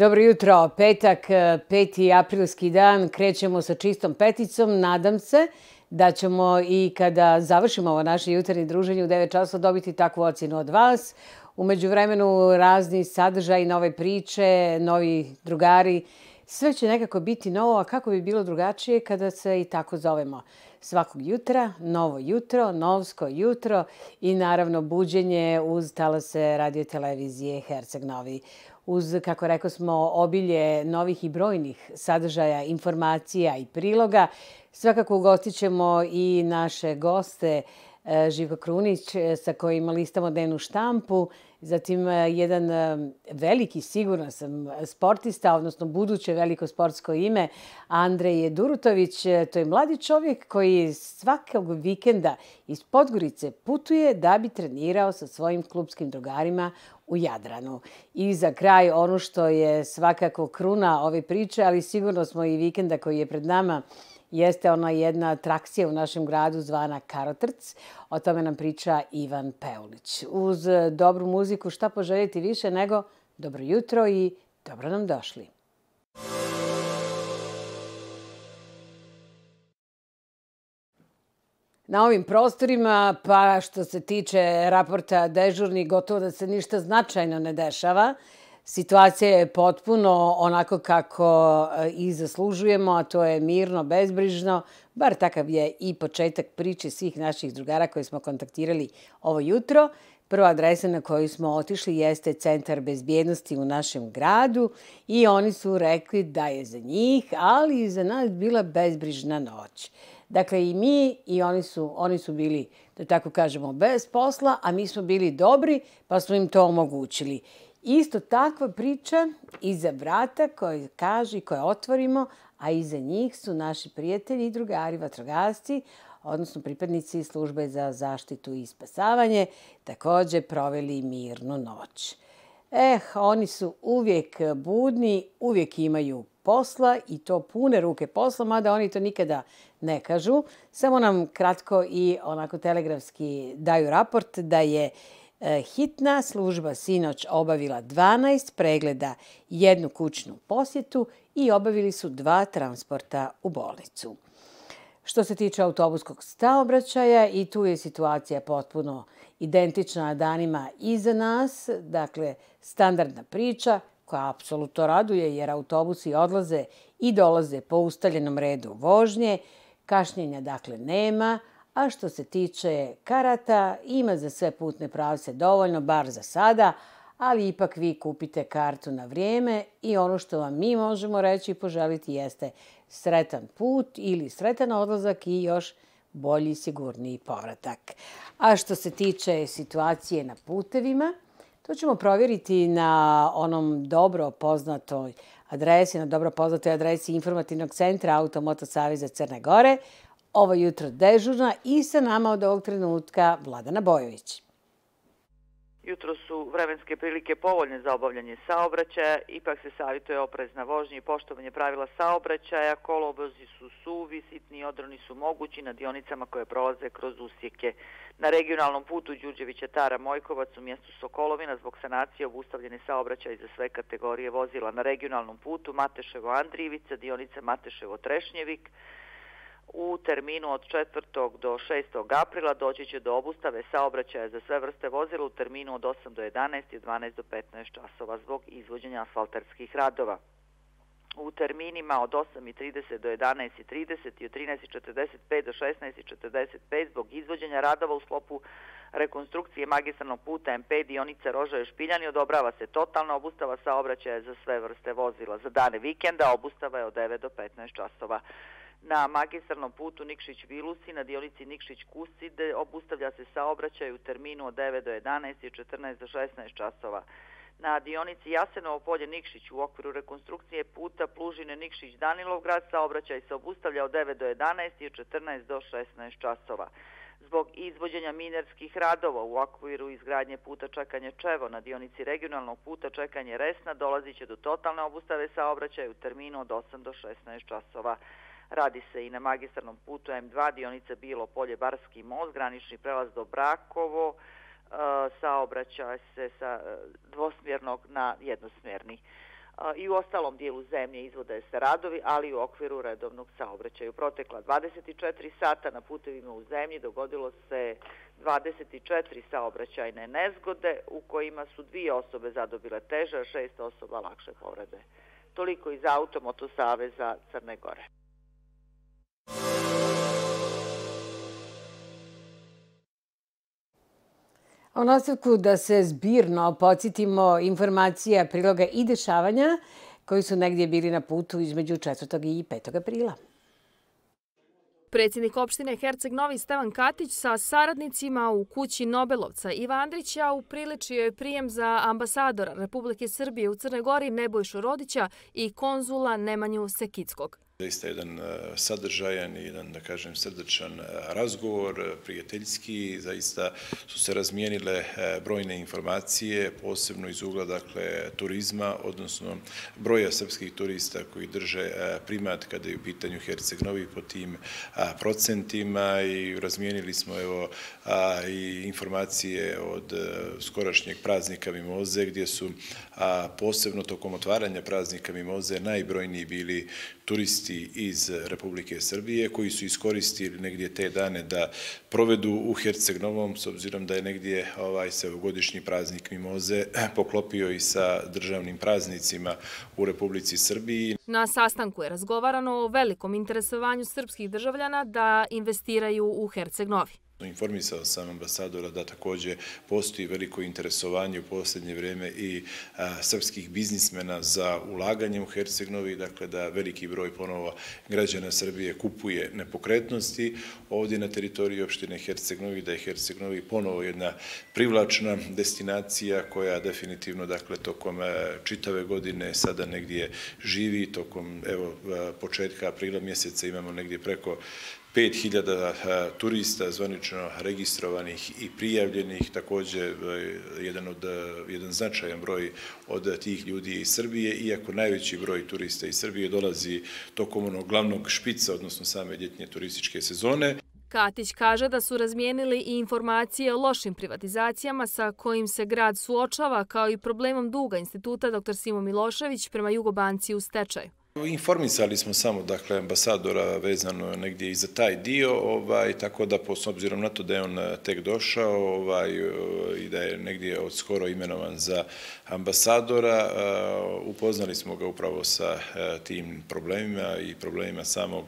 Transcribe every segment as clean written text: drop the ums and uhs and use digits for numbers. Dobro jutro, petak, 5. aprilski dan, krećemo sa čistom peticom. Nadam se da ćemo i kada završimo ovo naše jutarnje druženje u 9 časova dobiti takvu ocjenu od vas. U međuvremenu razni sadržaj, nove priče, novi drugari. Sve će nekako biti novo, a kako bi bilo drugačije kada se i tako zovemo. Svakog jutra, novo jutro, novsko jutro i naravno buđenje uz talase Radio Televizije Herceg Novi. Uz, kako rekao smo, obilje novih i brojnih sadržaja, informacija i priloga. Svakako ugostit ćemo i naše goste, Živko Krunić sa kojim listamo dnevnu štampu, zatim jedan veliki, sigurno sam, sportista, odnosno buduće veliko sportsko ime, Andrej Durutović. To je mladi čovjek koji svakog vikenda iz Podgorice putuje da bi trenirao sa svojim klupskim drugarima u Jadranu. I za kraj ono što je svakako kruna ove priče, ali sigurno smo i vikenda koji je pred nama, jeste ona jedna atrakcija u našem gradu zvana Karotrc. O tome nam priča Ivan Peulić. Uz dobru muziku šta poželjeti više nego dobro jutro i dobro nam došli. Na ovim prostorima, pa što se tiče raporta dežurnih, gotovo da se ništa značajno ne dešava. Situacija je potpuno onako kako i zaslužujemo, a to je mirno, bezbrižno. Bar takav je i početak priče svih naših drugara koje smo kontaktirali ovo jutro. Prva adresa na koju smo otišli jeste Centar bezbjednosti u našem gradu i oni su rekli da je za njih, ali i za nas bila bezbrižna noć. Dakle, i mi i oni su bili, da tako kažemo, bez posla, a mi smo bili dobri pa smo im to omogućili. Isto takva priča iza vrata koja kaže i koja otvorimo, a iza njih su naši prijatelji i drugari vatrogasci, odnosno pripadnici službe za zaštitu i spasavanje, također proveli mirnu noć. Oni su uvijek budni, uvijek imaju posla i to pune ruke posla, mada oni to nikada ne kažu. Samo nam kratko i onako telegrafski daju raport da je hitna služba sinoć obavila 12 pregleda, jednu kućnu posjetu i obavili su 2 transporta u bolnicu. Što se tiče autobuskog saobraćaja, i tu je situacija potpuno identična danima iza nas. Dakle, standardna priča koja apsolutno raduje jer autobusi odlaze i dolaze po ustaljenom redu vožnje. Kašnjenja dakle nema. A što se tiče karata, ima za sve putne pravce dovoljno, bar za sada, ali ipak vi kupite kartu na vrijeme i ono što vam mi možemo reći i poželiti jeste sretan put ili sretan odlazak i još bolji, sigurniji povratak. A što se tiče situacije na putevima, to ćemo provjeriti na onom dobro poznatoj adresi, na dobro poznatoj adresi Informativnog centra Automoto Saveza Crne Gore. Ovo jutro dežurna i sa nama od ovog trenutka Vladana Bojović. Jutro su vremenske prilike povoljne za obavljanje saobraćaja. Ipak se savjetuje oprezna vožnja i poštovanje pravila saobraćaja. Kolovozi su suvi, sitni odroni su mogući na dionicama koje prolaze kroz usjeke. Na regionalnom putu Đurđevića Tara Mojkovac u mjestu Sokolovina zbog sanacije obustavljen je saobraćaj za sve kategorije vozila. Na regionalnom putu Mateševo Andrijevica, dionica Mateševo Trešnjevik. U terminu od 4. do 6. aprila doći će do obustave saobraćaja za sve vrste vozila u terminu od 8 do 11 i 12 do 15 časova zbog izvođenja asfaltarskih radova. U terminima od 8:30 do 11:30 i od 13:45 do 16:45 zbog izvođenja radova u sklopu rekonstrukcije magistralnog puta MP dionica Rožaje Špiljani odobrava se totalna obustava saobraćaja za sve vrste vozila. Za dane vikenda obustava je od 9 do 15 časova. Na magistralnom putu Nikšić-Vilusi na dionici Nikšić-Kusi obustavlja se saobraćaj u terminu od 9 do 11 i 14 do 16 časova. Na dionici Jasenovo polje-Nikšić u okviru rekonstrukcije puta Plužine-Nikšić-Danilovgrad saobraćaj se obustavlja od 9 do 11 i 14 do 16 časova. Zbog izvođenja minerskih radova u okviru izgradnje puta Čekanje-Čevo na dionici regionalnog puta Čekanje-Resna dolazit će do totalne obustave saobraćaja u terminu od 8 do 16 časova. Radi se i na magistralnom putu M2, dionica Bilo polje Barski most, granični prelaz do Brakovo, saobraćaj se sa dvosmjernog na jednosmjerni. i u ostalom dijelu zemlje izvode se radovi, ali i u okviru redovnog saobraćaja. U protekla 24 sata na putevima u zemlji dogodilo se 24 saobraćajne nezgode u kojima su 2 osobe zadobile teže, a 6 osoba lakše povrede. Toliko iz Automoto saveza Crne Gore. U nastavku da se zbirno podsjetimo informacija, priloga i dešavanja koji su negdje bili na putu između 4. i 5. aprila. Predsjednik opštine Herceg-Novi Stevan Katić sa saradnicima u kući Nobelovca Iva Andrića upriličio je prijem za ambasadora Republike Srbije u Crnoj Gori Nebojšu Rodića i konzula Nemanju Sekickog. Zaista jedan sadržajan i jedan, da kažem, srdačan razgovor, prijateljski. Zaista su se razmijenile brojne informacije, posebno iz ugla, dakle, turizma, odnosno broja srpskih turista koji drže primat kada je u pitanju Herceg-Novi po tim procentima, i razmijenili smo evo i informacije od skorašnjeg praznika Mimoze, gdje su posebno tokom otvaranja praznika Mimoze najbrojniji bili turisti iz Republike Srbije, koji su iskoristili negdje te dane da provedu u Herceg-Novom, s obzirom da je negdje se ovogodišnji praznik Mimoze poklopio i sa državnim praznicima u Republici Srbiji. Na sastanku je razgovarano o velikom interesovanju srpskih državljana da investiraju u Herceg-Novi. Informisao sam ambasadora da također postoji veliko interesovanje u posljednje vrijeme i srpskih biznismena za ulaganje u Herceg-Novi, dakle da veliki broj ponovo građana Srbije kupuje nepokretnosti ovdje na teritoriji opštine Herceg-Novi, da je Herceg-Novi ponovo jedna privlačna destinacija koja definitivno, dakle, tokom čitave godine sada negdje živi. Tokom početka aprila mjeseca imamo negdje preko 5.000 turista zvanično registrovanih i prijavljenih, također jedan značajan broj od tih ljudi je iz Srbije, iako najveći broj turista iz Srbije dolazi tokom onog glavnog špica, odnosno same ljetnje turističke sezone. Katić kaže da su razmijenili i informacije o lošim privatizacijama sa kojim se grad suočava, kao i problemom duga Instituta dr. Simo Milošević prema Jugobanci u stečaju. Informisali smo samo, dakle, ambasadora vezano negdje i za taj dio, tako da, s obzirom na to da je on tek došao i da je negdje od skoro imenovan za ambasadora, upoznali smo ga upravo sa tim problemima i problemima samog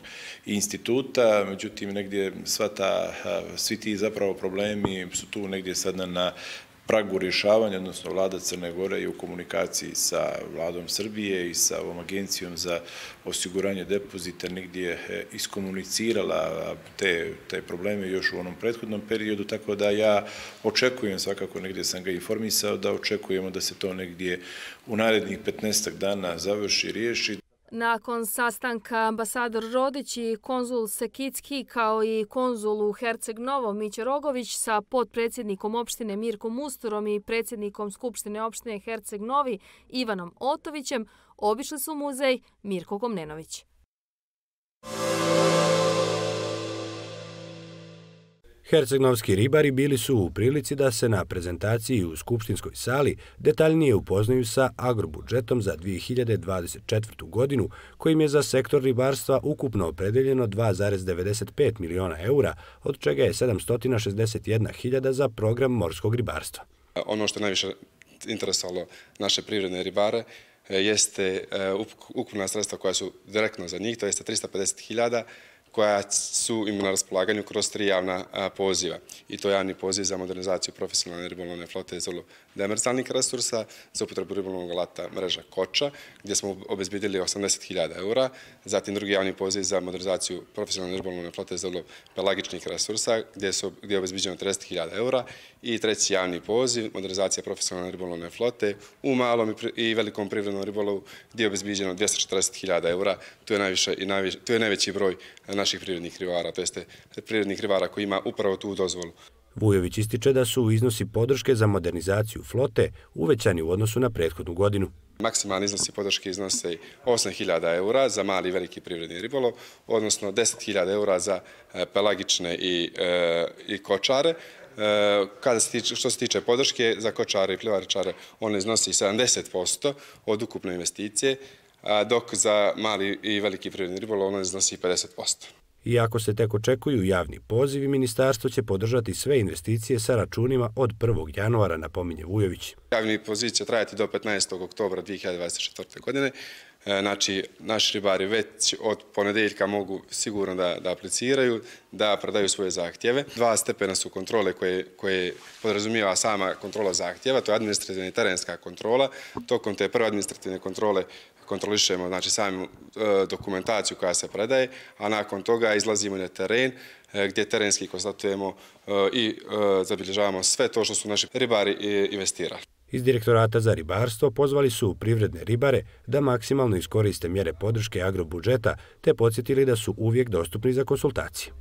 instituta. Međutim, negdje svi ti zapravo problemi su tu negdje sada na pragu rješavanja, odnosno vlada Crne Gore je u komunikaciji sa vladom Srbije i sa ovom agencijom za osiguranje depozita negdje iskomunicirala te probleme još u onom prethodnom periodu, tako da ja očekujem, svakako negdje sam ga informisao, da očekujemo da se to negdje u narednih 15 dana završi i riješi. Nakon sastanka ambasador Rodić i konzul Sekicki, kao i konzul u Herceg-Novom Mićar Ogović sa potpredsjednikom opštine Mirkom Usturom i predsjednikom Skupštine opštine Herceg-Novi Ivanom Otovićem obišli su muzej Mirko Komnenović. Herceg-novski ribari bili su u prilici da se na prezentaciji u Skupštinskoj sali detaljnije upoznaju sa agrobudžetom za 2024. godinu, kojim je za sektor ribarstva ukupno opredeljeno 2,95 miliona eura, od čega je 761.000 za program morskog ribarstva. Ono što je najviše interesovalo naše privredne ribare jeste ukupna sredstva koja su direktno za njih, to jeste 350.000, koja su im na raspolaganju kroz 3 javna poziva. I to javni poziv za modernizaciju profesionalne ribolovne flote iz demersalnih resursa, za upotrebu ribolovnog alata mreža koča, gdje smo obezbedili 80.000 eura, zatim drugi javni poziv za modernizaciju profesionalne ribolovne flote iz pelagičnih resursa, gdje je obezbeđeno 30.000 eura, i treći javni poziv, modernizacija profesionalne ribolovne flote u malom i velikom privrednom ribolovu, gdje je obezbeđeno 240.000 eura. Tu je najveći broj naših privrednih ribara, to jeste privrednih ribara koji ima upravo tu dozvolu. Vujović ističe da su iznosi podrške za modernizaciju flote uvećani u odnosu na prethodnu godinu. Maksimalni iznosi podrške iznose 8.000 eura za mali i veliki privredni ribolov, odnosno 10.000 eura za pelagične i kočare, Što se tiče podrške za kočare i plivaričare, ono iznosi 70% od ukupne investicije, dok za mali i veliki privredni ribolov ono iznosi 50%. Iako se tek očekuju javni pozivi, ministarstvo će podržati sve investicije sa računima od 1. januara, napominje Vujović. Javni poziv će trajati do 15. oktobra 2024. godine. Znači, naši ribari već od ponedeljka mogu sigurno da apliciraju, da predaju svoje zahtjeve. Dva stepena su kontrole koje podrazumijeva sama kontrola zahtjeva, to je administrativna i terenska kontrola. Tokom te prve administrativne kontrole kontrolišemo, znači, samu dokumentaciju koja se predaje, a nakon toga izlazimo na teren gdje terenski konstatujemo i zabilježavamo sve to što su naši ribari investirali. Iz Direktorata za ribarstvo pozvali su privredne ribare da maksimalno iskoriste mjere podrške agrobudžeta, te podsjetili da su uvijek dostupni za konsultacije.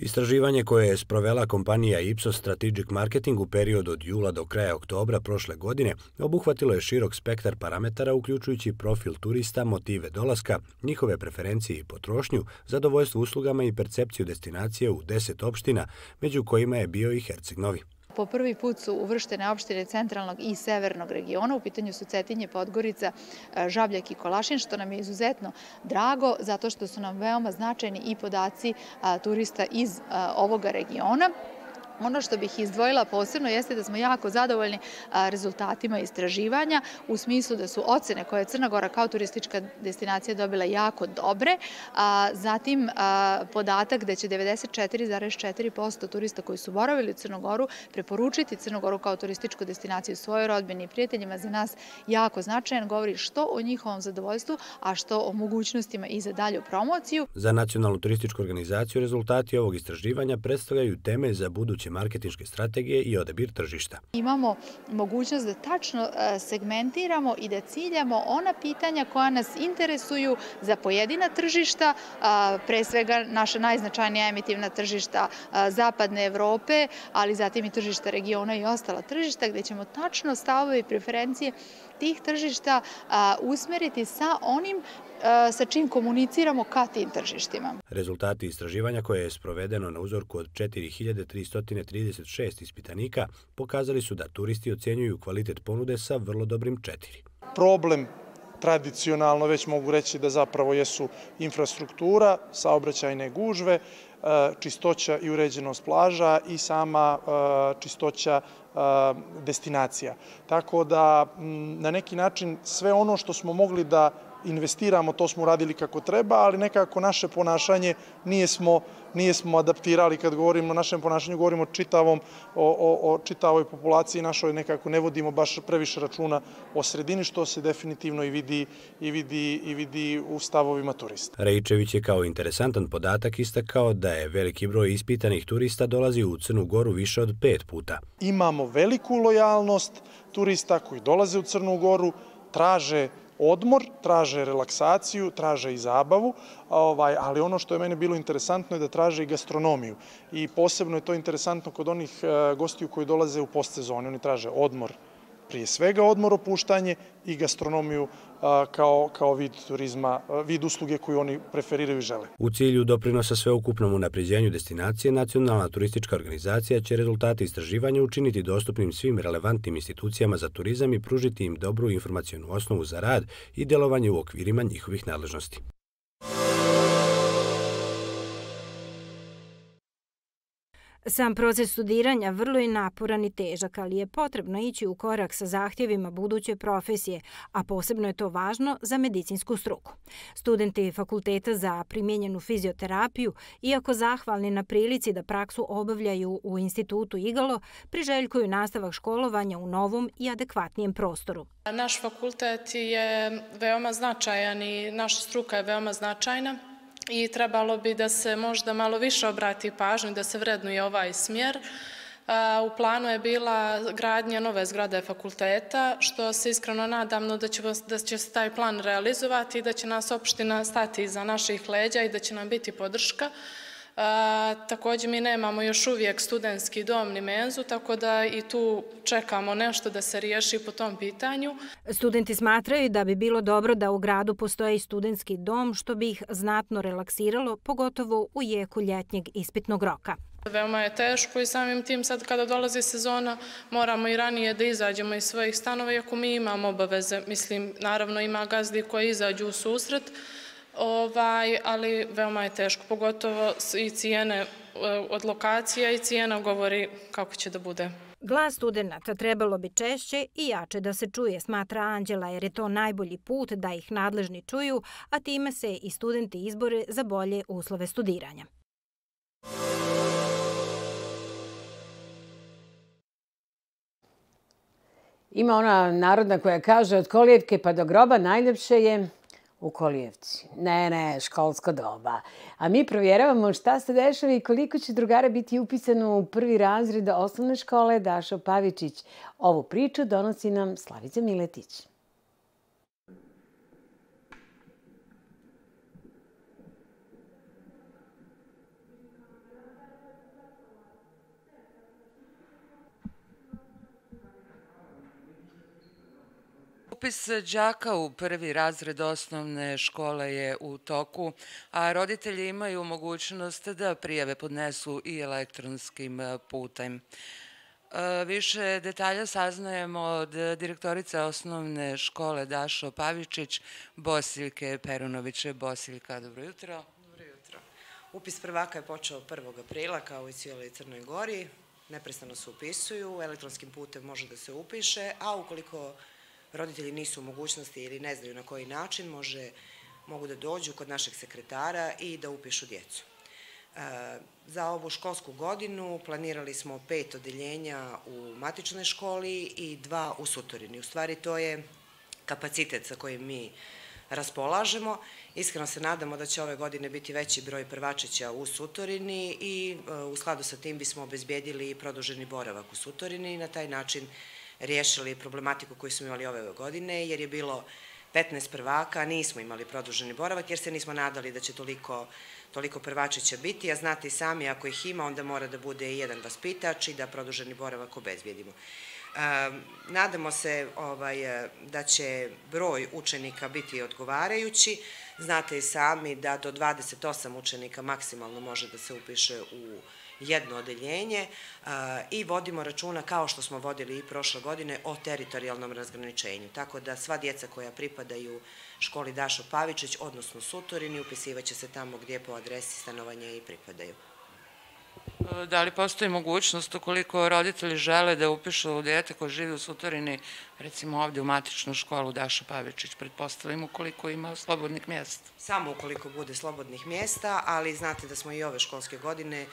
Istraživanje koje je sprovela kompanija Ipsos Strategic Marketing u periodu od jula do kraja oktobra prošle godine obuhvatilo je širok spektar parametara, uključujući profil turista, motive dolaska, njihove preferencije i potrošnju, zadovoljstvo uslugama i percepciju destinacije u 10 opština, među kojima je bio i Herceg Novi. Po prvi put su uvrštene opštine centralnog i severnog regiona. U pitanju su Cetinje, Podgorica, Žabljak i Kolašin, što nam je izuzetno drago, zato što su nam veoma značajni i podaci turista iz ovoga regiona. Ono što bih izdvojila posebno jeste da smo jako zadovoljni rezultatima istraživanja, u smislu da su ocene koje je Crna Gora kao turistička destinacija dobila jako dobre. Zatim podatak da će 94,4% turista koji su boravili u Crnu Goru preporučiti Crnu Goru kao turističku destinaciju svojoj rodbini i prijateljima, za nas jako značajan, govori što o njihovom zadovoljstvu, a što o mogućnostima i za dalju promociju. Za Nacionalnu turističku organizaciju rezultati ovog istraživanja predstavljaju temelj za buduće marketinške strategije i odabir tržišta. Imamo mogućnost da tačno segmentiramo i da ciljamo ona pitanja koja nas interesuju za pojedina tržišta, pre svega naša najznačajnija emitivna tržišta Zapadne Evrope, ali zatim i tržišta regiona i ostala tržišta, gdje ćemo tačno stavove i preferencije tih tržišta usmeriti sa onim sa čim komuniciramo ka tim tržištima. Rezultati istraživanja, koje je sprovedeno na uzorku od 4336 ispitanika, pokazali su da turisti ocjenjuju kvalitet ponude sa vrlo dobrim 4. Problem tradicionalno, već mogu reći, da zapravo jesu infrastruktura, saobraćajne gužve, čistoća i uređenost plaža i sama čistoća destinacija. Tako da na neki način sve ono što smo mogli da investiramo, to smo uradili kako treba, ali nekako naše ponašanje nismo adaptirali. Kad govorimo o našem ponašanju, govorimo o čitavoj populaciji našoj, nekako ne vodimo baš previše računa o sredini, što se definitivno i vidi u stavovima turista. Rejčević je kao interesantan podatak istakao da je veliki broj ispitanih turista dolazi u Crnu Goru više od 5 puta. Imamo veliku lojalnost turista koji dolaze u Crnu Goru, traže odmor, traže relaksaciju, traže i zabavu, ali ono što je meni bilo interesantno je da traže i gastronomiju. I posebno je to interesantno kod onih gostiju koji dolaze u postsezoni. Oni traže odmor, prije svega odmor, opuštanje, i gastronomiju kao vid turizma, vid usluge koju oni preferiraju i žele. U cilju doprinosa sveukupnom unapređenju destinacije, Nacionalna turistička organizacija će rezultate istraživanja učiniti dostupnim svim relevantnim institucijama za turizam i pružiti im dobru informacionu osnovu za rad i djelovanje u okvirima njihovih nadležnosti. Sam proces studiranja vrlo je naporan i težak, ali je potrebno ići u korak sa zahtjevima buduće profesije, a posebno je to važno za medicinsku struku. Studenti Fakulteta za primijenjenu fizioterapiju, iako zahvalni na prilici da praksu obavljaju u Institutu Igalo, priželjkuju nastavak školovanja u novom i adekvatnijem prostoru. Naš fakultet je veoma značajan i naša struka je veoma značajna. I trebalo bi da se možda malo više obrati pažnju, da se vrednuje ovaj smjer. U planu je bila gradnja nove zgrade fakulteta, što se iskreno nadam da će se taj plan realizovati i da će nas opština stati iza naših leđa i da će nam biti podrška. Također mi nemamo još uvijek studentski dom ni menzu, tako da i tu čekamo nešto da se riješi po tom pitanju. Studenti smatraju da bi bilo dobro da u gradu postoje i studentski dom, što bi ih znatno relaksiralo, pogotovo u jeku ljetnjeg ispitnog roka. Veoma je teško i samim tim sad kada dolazi sezona moramo i ranije da izađemo iz svojih stanova, iako mi imamo obaveze. Mislim, naravno ima gazdi koji izađu u susret, ali veoma je teško, pogotovo i cijene od lokacija i cijena govori kako će da bude. Glas studenta trebalo bi češće i jače da se čuje, smatra Anđela, jer je to najbolji put da ih nadležni čuju, a time se i studenti izbore za bolje uslove studiranja. Ima ona narodna koja kaže od kolijevke pa do groba najljepše je u kolijevci. Ne, školsko doba. A mi provjeravamo šta se dešava i koliko će drugara biti upisano u prvi razred osnovne škole Daša Pavičić. Ovu priču donosi nam Slavica Miletić. Upis đaka u prvi razred osnovne škole je u toku, a roditelji imaju mogućnost da prijave podnesu i elektronskim putem. Više detalja saznajemo od direktorice osnovne škole Daša Pavičić, Bosiljke Perunović. Bosiljka, dobro jutro. Dobro jutro. Upis prvaka je počeo 1. aprila kao i cijeloj Crnoj Gori. Neprestano se upisuju, elektronskim putem može da se upiše, a ukoliko roditelji nisu u mogućnosti ili ne znaju na koji način, mogu da dođu kod našeg sekretara i da upišu djecu. Za ovu školsku godinu planirali smo 5 odeljenja u matičnoj školi i 2 u Sutorini. U stvari to je kapacitet sa kojim mi raspolažemo. Iskreno se nadamo da će ove godine biti veći broj prvačića u Sutorini i u skladu sa tim bismo obezbijedili produženi boravak u Sutorini i na taj način riješili problematiku koju smo imali ove godine, jer je bilo 15 prvaka, a nismo imali produženi boravak, jer se nismo nadali da će toliko prvačića biti, a znate i sami, ako ih ima, onda mora da bude i jedan vaspitač i da produženi boravak obezbijedimo. Nadamo se da će broj učenika biti odgovarajući. Znate i sami da do 28 učenika maksimalno može da se upiše u jedno odeljenje i vodimo računa, kao što smo vodili i prošle godine, o teritorijalnom razgraničenju. Tako da sva djeca koja pripadaju školi Daša Pavičić, odnosno Sutorini, upisivaće se tamo gdje po adresi stanovanja i pripadaju. Da li postoji mogućnost, ukoliko roditelji žele da upišu djete koje živi u Sutorini, recimo ovdje u matičnu školu Daša Pavičić, pretpostavljam ukoliko ima slobodnih mjesta? Samo ukoliko bude slobodnih mjesta, ali znate da smo i ove školske godine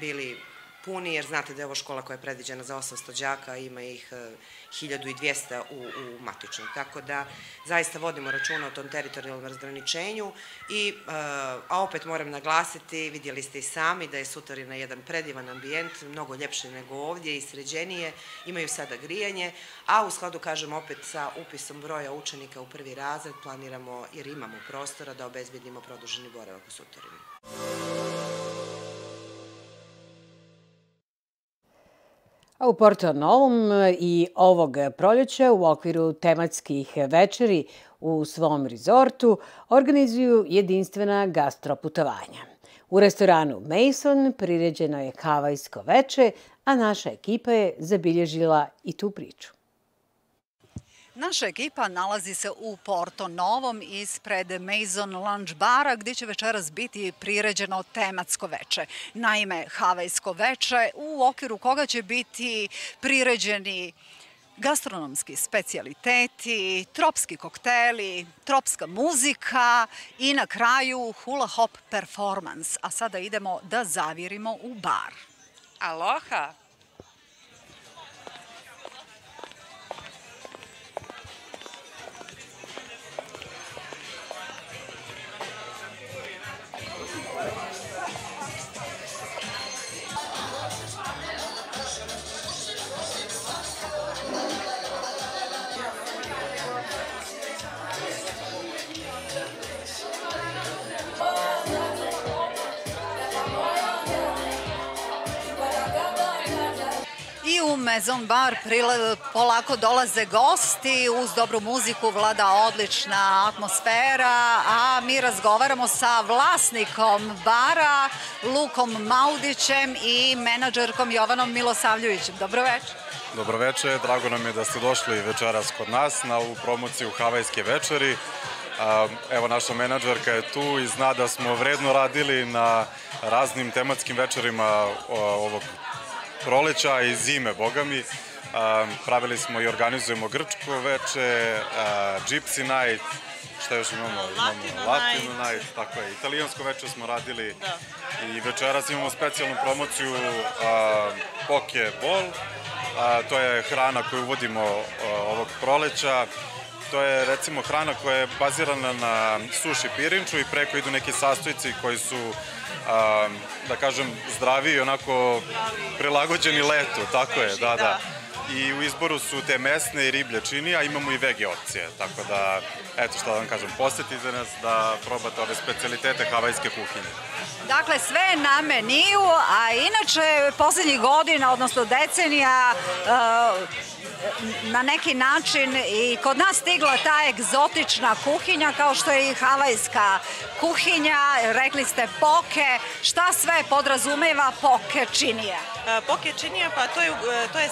bili puni, jer znate da je ovo škola koja je predviđena za 800 đaka, ima ih 1200 u matičnoj. Tako da zaista vodimo računa o tom teritorijalnom razgraničenju, a opet moram naglasiti, vidjeli ste i sami da je Sutorina jedan predivan ambijent, mnogo ljepši nego ovdje i sređenije, imaju sada grijanje, a u skladu, kažem, opet sa upisom broja učenika u prvi razred planiramo, jer imamo prostora, da obezbedimo produženi boravak u Sutorini. A u Porto Novom i ovog proljeća u okviru tematskih večeri u svom rezortu organizuju jedinstvena gastroputovanja. U restoranu Maison priređeno je havajsko veče, a naša ekipa je zabilježila i tu priču. Naša ekipa nalazi se u Porto Novom ispred Maison Lunch bara, gdje će večeras biti priređeno tematsko veče. Naime, havajsko veče, u okviru koga će biti priređeni gastronomski specijaliteti, tropski kokteli, tropska muzika i na kraju hula hop performans. A sada idemo da zavirimo u bar. Aloha! Maison bar polako dolaze gosti, uz dobru muziku vlada odlična atmosfera, a mi razgovaramo sa vlasnikom bara, Lukom Maudićem i menadžerkom Jovanom Milosavljevićem. Dobroveče. Dobroveče, drago nam je da ste došli večeras kod nas na ovu promociju Havajske večeri. Evo, naša menadžerka je tu i zna da smo vredno radili na raznim tematskim večerima ovog proleća i zime, boga mi. Pravili smo i organizujemo grčko veče, Gypsy Night, šta još imamo? Imamo Latino Night, tako je, italijansko veče smo radili i večeras imamo specijalnu promociju Pokeball, to je hrana koju uvodimo ovog proleća. To je, recimo, hrana koja je bazirana na suši pirinču i preko idu neki sastojci koji su, da kažem, zdraviji i onako prilagođeni letu, tako je, da, da. I u izboru su te mesne i riblje čini, a imamo i vege opcije, tako da, eto šta da vam kažem, posetite nas da probate ove specialitete havajske kuhinje. Dakle, sve je na meniju, a inače, poslednjih godina, odnosno decenija, na neki način i kod nas stigla ta egzotična kuhinja, kao što je i havajska kuhinja, rekli ste poke, šta sve podrazumeva poke činija? Poke činija, pa to je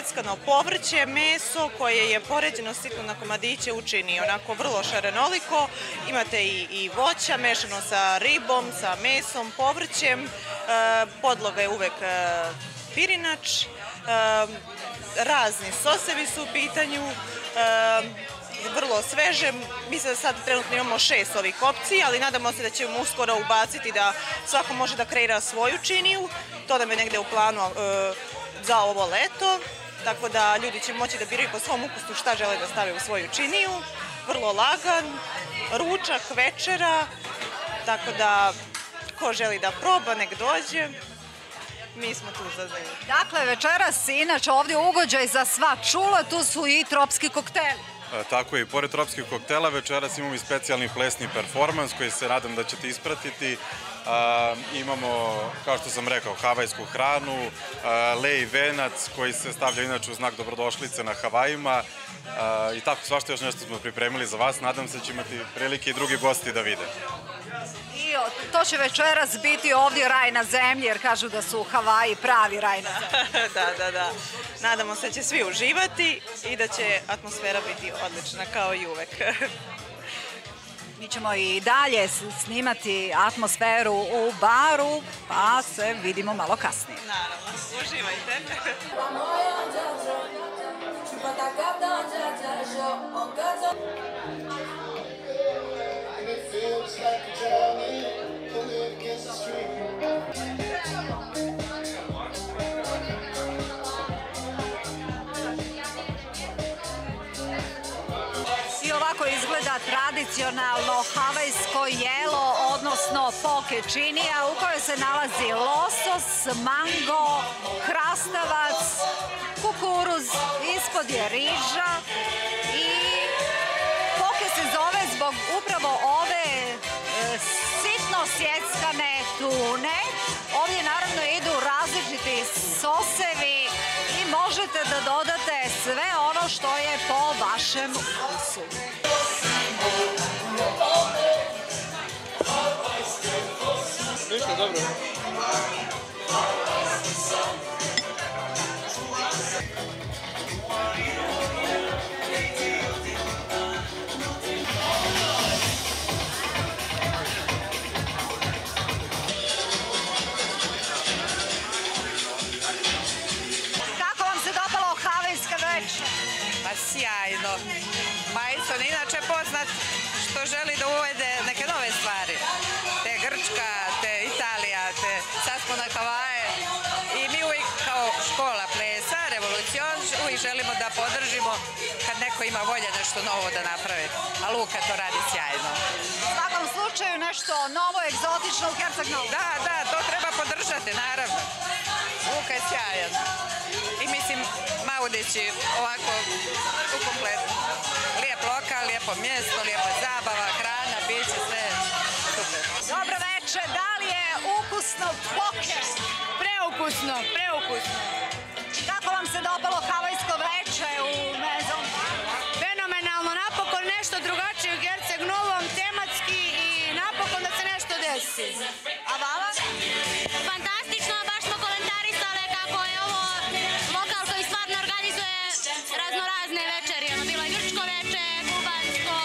seckano povrće, meso koje je poređeno sitno na komadiće u čini, onako vrlo šarenoliko, imate i voća mešano sa ribom, sa mesom, povrćem, podloga je uvek pirinač, razni sosevi su u pitanju, vrlo sveže, mislim da sad trenutno imamo 6 ovih opcija, ali nadamo se da ćemo uskoro ubaciti da svako može da kreira svoju činiju, to nam je negde u planu za ovo leto, tako da ljudi će moći da biraju po svom ukusu šta žele da stave u svoju činiju, vrlo lagan, ručak, večera, tako da ko želi da proba nek dođe. Mi smo tu za zemlju. Dakle, večeras, inače, ovdje ugođaj za sva čula, tu su i tropski kokteli. Tako je, i pored tropskih koktela večeras imamo i specijalni plesni performans koji se nadam da ćete ispratiti. Imamo, kao što sam rekao, havajsku hranu, lej venac koji se stavlja inače u znak dobrodošlice na Havajima i tako svašta još nešto smo pripremili za vas. Nadam se da će imati prilike i drugi gosti da vide. I to će večeras biti ovdje raj na zemlji, jer kažu da su Havaji pravi raj na zemlji. Da, da, da. Nadamo se da će svi uživati i da će atmosfera biti odlična kao i uvek. Mi ćemo i dalje snimati atmosferu u baru, pa se vidimo malo kasnije. Naravno, uživajte. I ovako izgleda tradicionalno havajsko jelo, odnosno poke činija, u kojoj se nalazi losos, mango, krastavac, kukuruz, ispod je riža i poke se zove zbog upravo ove sitno sjeckane tune. Ovdje naravno idu različiti sosevi i možete da dodate sve ono što je po vašem ukusu. Ništa, dobro. Sjajno. Maison je inače poznat što želi da uvede neke nove stvari. Te Grčka, te Italija, te sad smo na Havaje. I mi uvijek kao škola plesa, revolucion, uvijek želimo da podržimo kad neko ima volje nešto novo da napravi. A Luka to radi sjajno. U svakom slučaju nešto novo, egzotično u Herceg Novi. Da, da, to treba podržati, naravno. Luka je sjajan. I mislim, Maudići ovako u kompletu. Lijep lokal, lijepo mjesto, lijepa zabava, hrana, piće, sve super. Dobro večer, da li je ukusno poke? Preukusno. Ukusno, preukusno. Kako vam se dopalo havajsko veče u Maison? Fenomenalno, napokon nešto drugačije u Herceg Novom, tematski i napokon da se nešto desi. A vama? Fantastično, baš smo komentarisale kako je ovo lokal koji stvarno organizuje raznorazne večeri. Bilo je grčko veče, kubansko,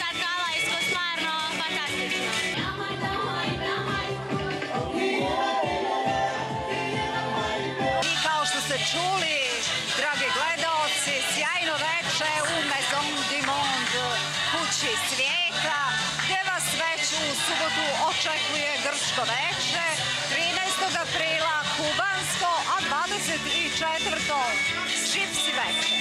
sad havajsko, stvarno fantastično. Čuli, dragi gledaoci, sjajno veče u Maison du Monde, kući svijeta, gdje vas već u subotu očekuje grčko veče, 13. aprila kubansko, a 24. čipsi veče.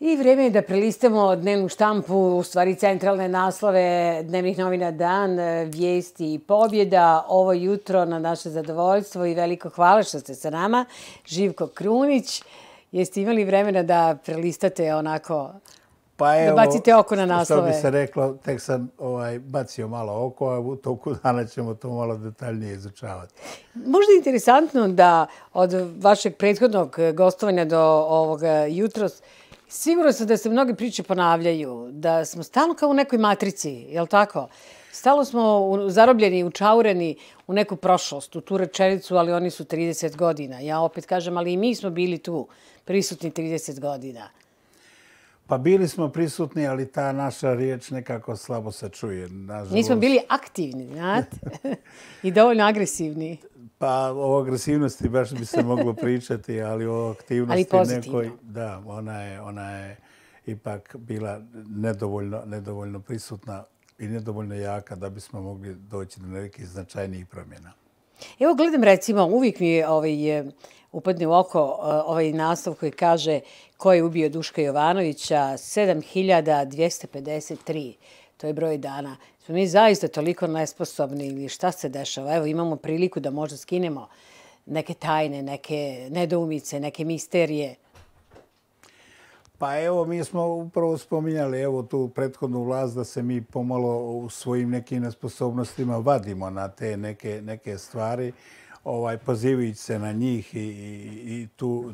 I vrijeme je da prelistamo dnevnu štampu, u stvari centralne naslove dnevnih novina Dan, vijesti i pobjeda. Ovo jutro na naše zadovoljstvo i veliko hvala što ste sa nama. Živko Krunić, jeste imali vremena da prelistate onako, da bacite oko na naslove? Što bi se reklo, tek sam bacio malo oko, a u toku dana ćemo to malo detaljnije izučavati. Možda je interesantno da od vašeg prethodnog gostovanja do ovoga jutros sigurno sam da se mnogi priče ponavljaju, da smo stalno kao u nekoj matrici, je li tako? Stalno smo zarobljeni, učaureni u neku prošlost, u tu rečenicu, ali oni su 30 godina. Ja opet kažem, ali i mi smo bili tu prisutni 30 godina. Pa bili smo prisutni, ali ta naša riječ nekako slabo se čuje. Nismo bili aktivni, znate? I dovoljno agresivni. Pa o agresivnosti baš bi se moglo pričati, ali o aktivnosti nekoj, da, ona je ipak bila nedovoljno prisutna i nedovoljno jaka da bismo mogli doći do nekih značajnijih promjena. Evo gledam recimo, uvijek mi upadne u oko ovaj naslov koji kaže ko je ubio Duška Jovanovića, 7253. To je broj dana. Smo mi zaista toliko nesposobni ili šta se dešava. Evo imamo priliku da možda skinemo neke tajne, neke nedoumice, neke misterije. Pa evo, mi smo upravo spominjali evo tu prethodnu vlast da se mi pomalo u svojim nekim nesposobnostima vadimo na te neke stvari, pozivajući se na njih i tu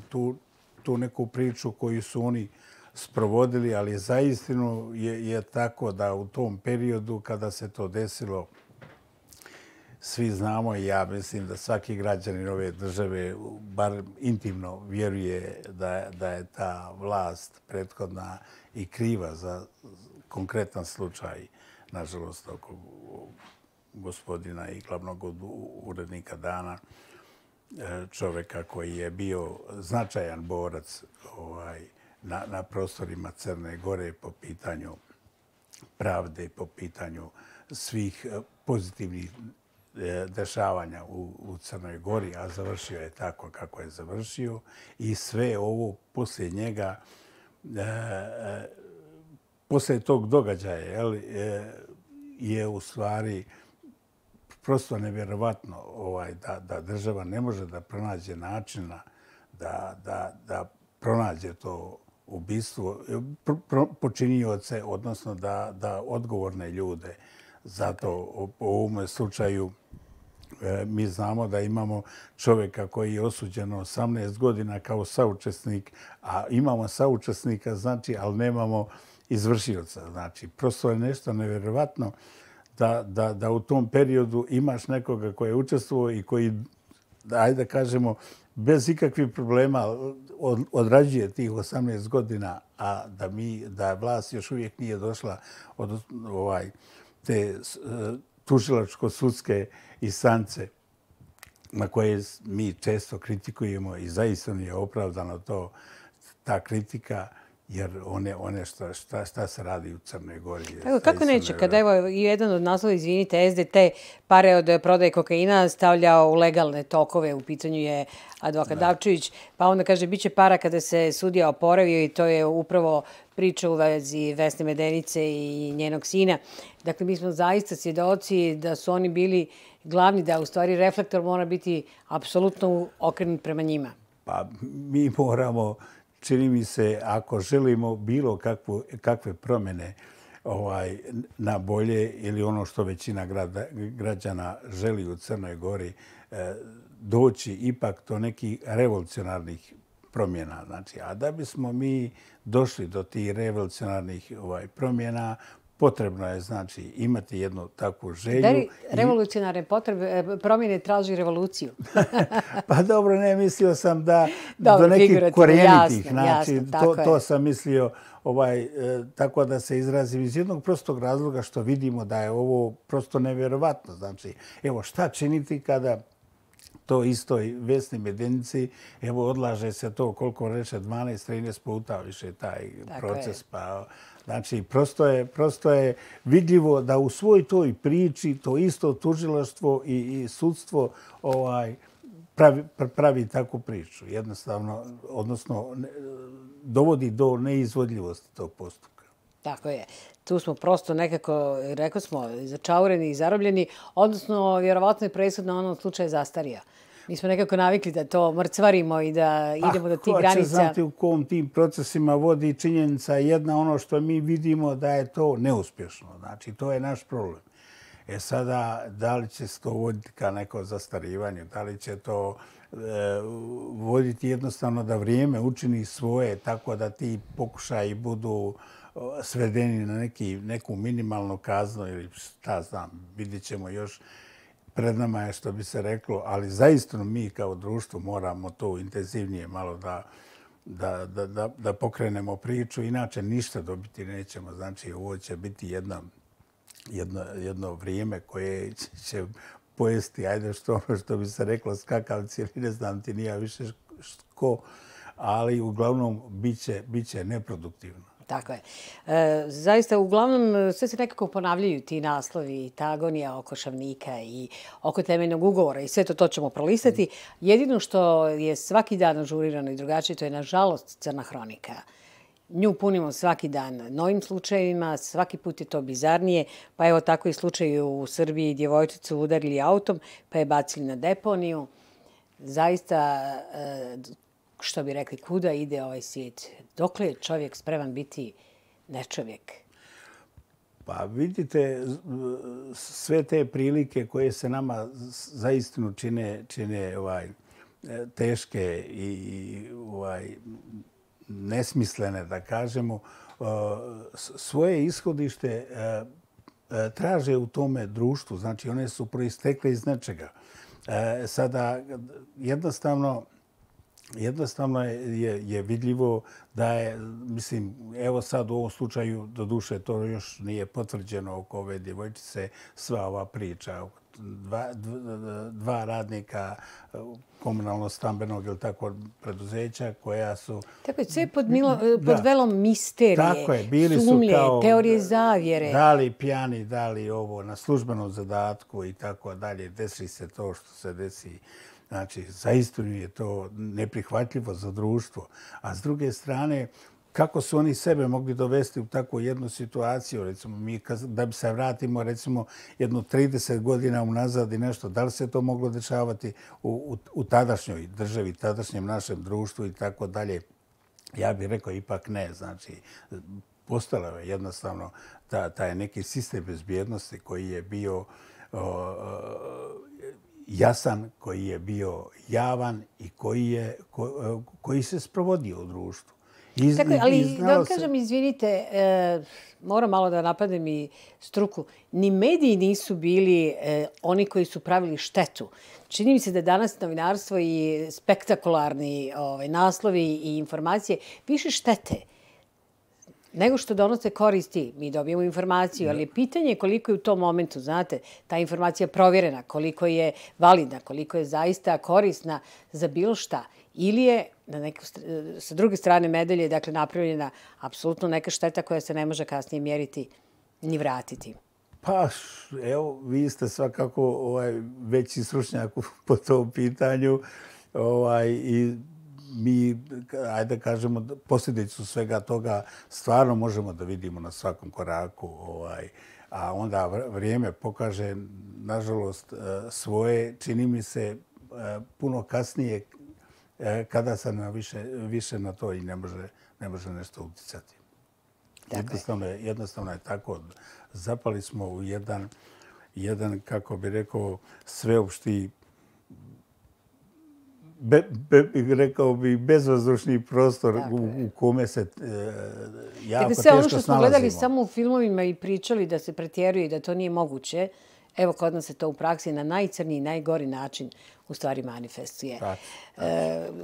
neku priču koju su oni sprovodili, ali zaistinu je tako da u tom periodu kada se to desilo, svi znamo i ja mislim da svaki građanin ove države bar intimno vjeruje da je ta vlast prethodna i kriva za konkretan slučaj, nažalost, oko gospodina i glavnog urednika Dana, čoveka koji je bio značajan borac na prostorima Crne Gore po pitanju pravde i po pitanju svih pozitivnih dešavanja u Crnoj Gori, a završio je tako kako je završio. I sve ovo poslije njega, poslije tog događaja, je u stvari prosto nevjerovatno da država ne može da pronađe načina da pronađe to ubistvo, počinioce, odnosno da odgovorne ljude. Zato u ovom slučaju mi znamo da imamo čovjeka koji je osuđen 18 godina kao saučesnik, a imamo saučesnika, znači, ali nemamo izvršioca. Znači, prosto je nešto nevjerovatno da u tom periodu imaš nekoga koji je učestvovao i koji, ajde da kažemo, bez ikakvih problema odrađuje tih 18 godina, a da vlast još uvijek nije došla od te tužilačko-sudske instance na koje mi često kritikujemo i zaista je opravdano ta kritika Jer one šta se radi u Crnoj Gori... Kako neću, kada je jedan od naslova, izvinite, SDT pare od prodaje kokaina stavljao u legalne tokove, u pitanju je advokat Davčević, pa onda kaže bit će para kada se sudija oporavio i to je upravo priča u vezi Vesne Medenice i njenog sina. Dakle, mi smo zaista svjedoci da su oni bili glavni, da u stvari reflektor mora biti apsolutno okrenut prema njima. Pa mi moramo... Čini mi se, ako želimo bilo kakve promjene na bolje ili ono što većina građana želi u Crnoj Gori, doći ipak do nekih revolucionarnih promjena. Znači, a da bismo mi došli do tih revolucionarnih promjena, potrebno je znači imati jednu takvu želju. Da li revolucionarne promjene traži revoluciju? Pa dobro, ne mislio sam da do nekih korjenitih. Znači, to sam mislio tako da se izrazim iz jednog prostog razloga što vidimo da je ovo prosto nevjerovatno. Znači, evo šta činiti kada to istoj Vesni Medenici, evo odlaže se to koliko reče 12-13 puta više taj proces. Znači, prosto je vidljivo da u svoj toj priči to isto tužilaštvo i sudstvo pravi takvu priču. Jednostavno, odnosno, dovodi do neizvodljivosti tog postupka. Tako je. Tu smo prosto nekako, rekao smo, začaureni i zarobljeni, odnosno, vjerovatno je presudno ono slučaj zastarija. Mi smo nekako navikli da to mrcvarimo i da idemo do tih granica. Ko će znati u kom tim procesima vodi činjenica jedna, ono što mi vidimo da je to neuspješno. Znači, to je naš problem. E sada, da li će se to voditi ka neko zastarivanje, da li će to voditi jednostavno da vrijeme učini svoje tako da ti pokušaji budu svedeni na neku minimalnu kaznu ili šta znam, vidit ćemo još. Pred nama je što bi se reklo, ali zaistinu mi kao društvo moramo to intenzivnije malo da pokrenemo priču. Inače ništa dobiti nećemo. Znači ovo će biti jedno vrijeme koje će pojesti, ajde što bi se reklo, skakavci ili ne znam ti nija više ko, ali uglavnom bit će neproduktivno. Tako je. Zaista, uglavnom, sve se nekako ponavljaju ti naslovi, ta agonija oko Šavnika i oko temeljnog ugovora i sve to ćemo prolistati. Jedino što je svaki dan ažurirano i drugačije, to je, nažalost, Crna hronika. Nju punimo svaki dan novim slučajevima, svaki put je to bizarnije. Pa evo tako i slučaj u Srbiji, djevojčicu udarili autom pa je bacili na deponiju. Zaista, što bi rekli, kuda ide ovaj svijet? Dokle je čovjek spreman biti nečovjek? Pa vidite, sve te prilike koje se nama zaistinu čine teške i nesmislene, da kažemo, svoje ishodište traže u tome društvu. Znači, one su proistekle iz nečega. Sada, jednostavno je vidljivo da je, mislim, evo sad u ovom slučaju, doduše to još nije potvrđeno oko ove djevojčice, sva ova priča. Dva radnika komunalno-stambenog ili tako preduzeća koja su... Tako je, sve pod velom misterije, sumlje, teorije zavjere. Da li pijani, da li ovo, na službenom zadatku i tako dalje. Desi se to što se desi. Znači, zaistinu je to neprihvatljivo za društvo. A s druge strane, kako su oni sebe mogli dovesti u takvu jednu situaciju? Recimo, mi da bi se vratimo recimo jedno 30 godina unazad i nešto, da li se to moglo dešavati u tadašnjoj državi, tadašnjem našem društvu i tako dalje? Ja bih rekao ipak ne. Znači, postala je jednostavno taj neki sistem bezbjednosti koji je bio jasan, koji je bio javan i koji se sprovodio u društvu. Ali da vam kažem, izvinite, moram malo da napadem i struku. Ni mediji nisu bili oni koji su pravili štetu. Čini mi se da danas novinarstvo i spektakularni naslovi i informacije više štete nego što donose koristi. Mi dobijemo informaciju, ali pitanje je koliko je u tom momentu, znate, ta informacija provjerena, koliko je validna, koliko je zaista korisna za bilo šta. Ili je sa druge strane medalje je dakle napravljena apsolutno neka šteta koja se ne može kasnije mjeriti ni vratiti. Pa, evo, vi ste svakako veći stručnjak po tom pitanju i mi, ajde kažemo, posljedicu svega toga stvarno možemo da vidimo na svakom koraku, a onda vrijeme pokaže, nažalost, svoje. Čini mi se puno kasnije kada se više na to i ne može nešto uticati. Jednostavno je tako. Zapali smo u jedan, kako bi rekao, sveopšti, rekao bi, bezvazdušni prostor u kome se jako teško snalazimo. Sve ono što smo gledali samo u filmovima i pričali da se pretjeruje i da to nije moguće, evo kod nas se to u praksi na najcrniji i najgori način u stvari manifestuje.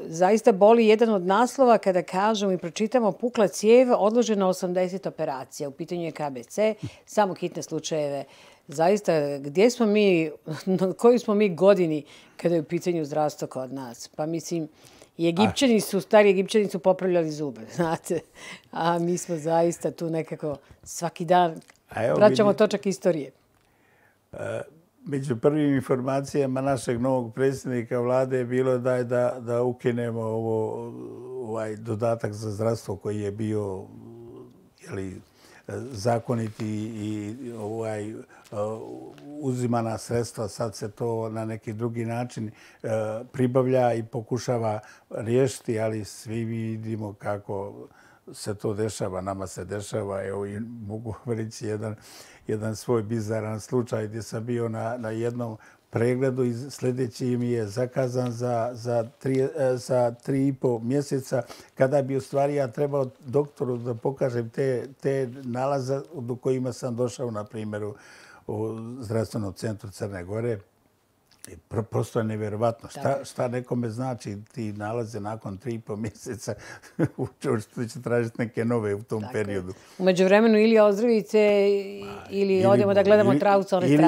Zaista boli jedan od naslova kada kažemo i pročitamo pukla cijev, odloženo 80 operacija. U pitanju je KBC, samo hitne slučajeve. Zaista, gdje smo mi, na kojoj smo mi godini kada je u pitanju zdravstva kod nas? Pa mislim, stari Egipćani su popravljali zube, znate. A mi smo zaista tu nekako svaki dan vraćamo točak istorije. Među prvim informacijama našeg novog predsjednika vlade je bilo da ukinemo ovaj dodatak za zdravstvo koji je bio zakoniti i uzimana sredstva. Sad se to na neki drugi način pribavlja i pokušava riješiti, ali svi vidimo kako se to dešava, nama se dešava. Evo, i mogu reći jedan svoj bizaran slučaj gdje sam bio na jednom pregledu i sljedeći mi je zakazan za 3,5 mjeseca, kada bi u stvari ja trebao doktoru da pokažem te nalaze do kojima sam došao, na primjeru, u Zdravstvenom centru Crne Gore. Prosto je nevjerovatno. Šta nekome znači ti nalaze nakon 3,5 mjeseca? Što će tražiti neke nove u tom periodu? U međuvremenu ili ozdravite ili odemo da gledamo travu sa one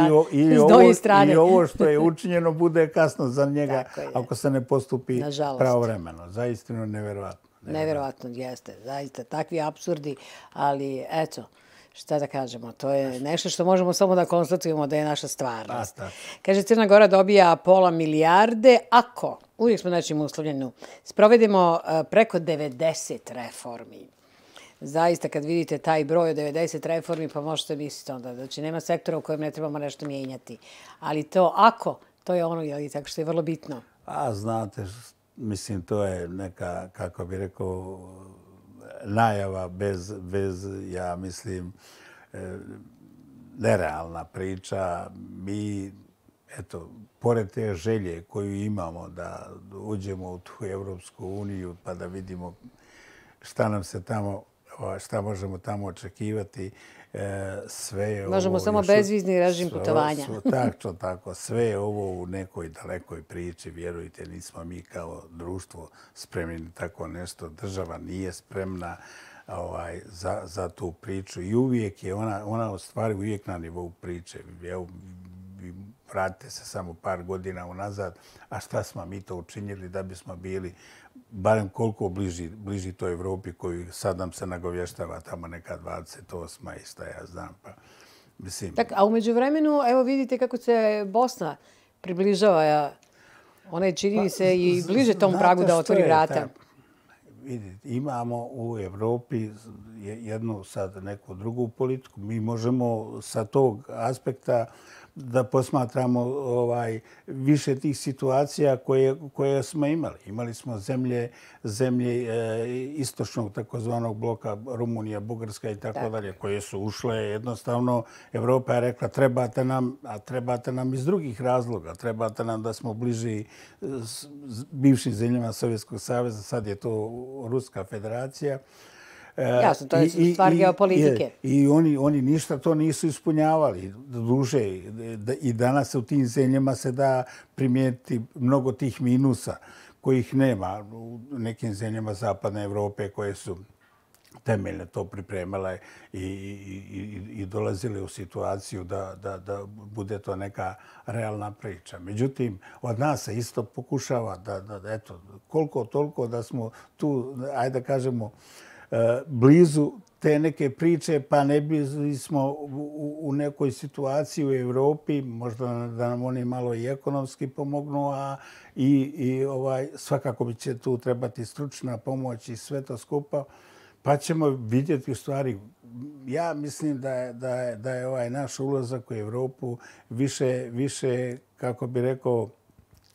strane. I ovo što je učinjeno bude kasno za njega ako se ne postupi pravovremeno. Zaistinu nevjerovatno. Nevjerovatno jeste. Zaista takvi apsurdi. Ali eto, šta da kažemo, to je nešto što možemo samo da konstatujemo da je naša stvarnost. Kaže, Crna Gora dobija $500 milijarde ako, uvijek smo nečim uslovljenu, sprovedemo preko 90 reformi. Zaista, kad vidite taj broj od 90 reformi, pa možete misliti onda. Znači, nema sektora u kojem ne trebamo nešto mijenjati. Ali to ako, to je ono, tako što je vrlo bitno. A znate, mislim, to je neka, kako bi rekao, najava bez, ja mislim, nerealna priča. Mi, eto, pored te želje koju imamo da uđemo u tu Evropsku uniju pa da vidimo šta možemo tamo očekivati, sve je ovo... Možemo samo bezvizni režim putovanja. Tako, sve je ovo u nekoj dalekoj priči. Vjerujte, nismo mi kao društvo spremni na tako nešto. Država nije spremna za tu priču i uvijek je ona u stvari uvijek na nivou priče. Evo, vratite se samo par godina unazad, a šta smo mi to učinili da bismo bili barem koliko bliži toj Evropi koju sad nam se nagovještava tamo neka 28. i šta ja znam. A umeđu vremenu, evo vidite kako se Bosna približava. Ona je, čini se, i bliže tom pragu da otvori vrata. Imamo u Evropi jednu sad neku drugu politiku. Mi možemo sa tog aspekta da posmatramo više tih situacija koje smo imali. Imali smo zemlje istočnog takozvanog bloka, Rumunija, Bugarska i tako dalje, koje su ušle. Jednostavno, Evropa je rekla trebate nam, a trebate nam iz drugih razloga. Trebate nam da smo bliži bivšim zemljama Sovjetskog saveza, sad je to Ruska federacija. Jasno, to je stvar geopolitike. I oni ništa to nisu ispunjavali. Duže i danas u tim zemljama se da primijetiti mnogo tih minusa kojih nema u nekim zemljama Zapadne Evrope koje su temeljno to pripremala i dolazili u situaciju da bude to neka realna priča. Međutim, od nas se isto pokušava da eto, koliko toliko da smo tu, ajde da kažemo, blizu te neke priče, pa ne bili smo u nekoj situaciji u Evropi, možda da nam oni malo i ekonomski pomognu, a i svakako bi će tu trebati stručna pomoć i sve to skupa. Pa ćemo vidjeti u stvari, ja mislim da je ovaj naš ulazak u Evropu više, kako bi rekao,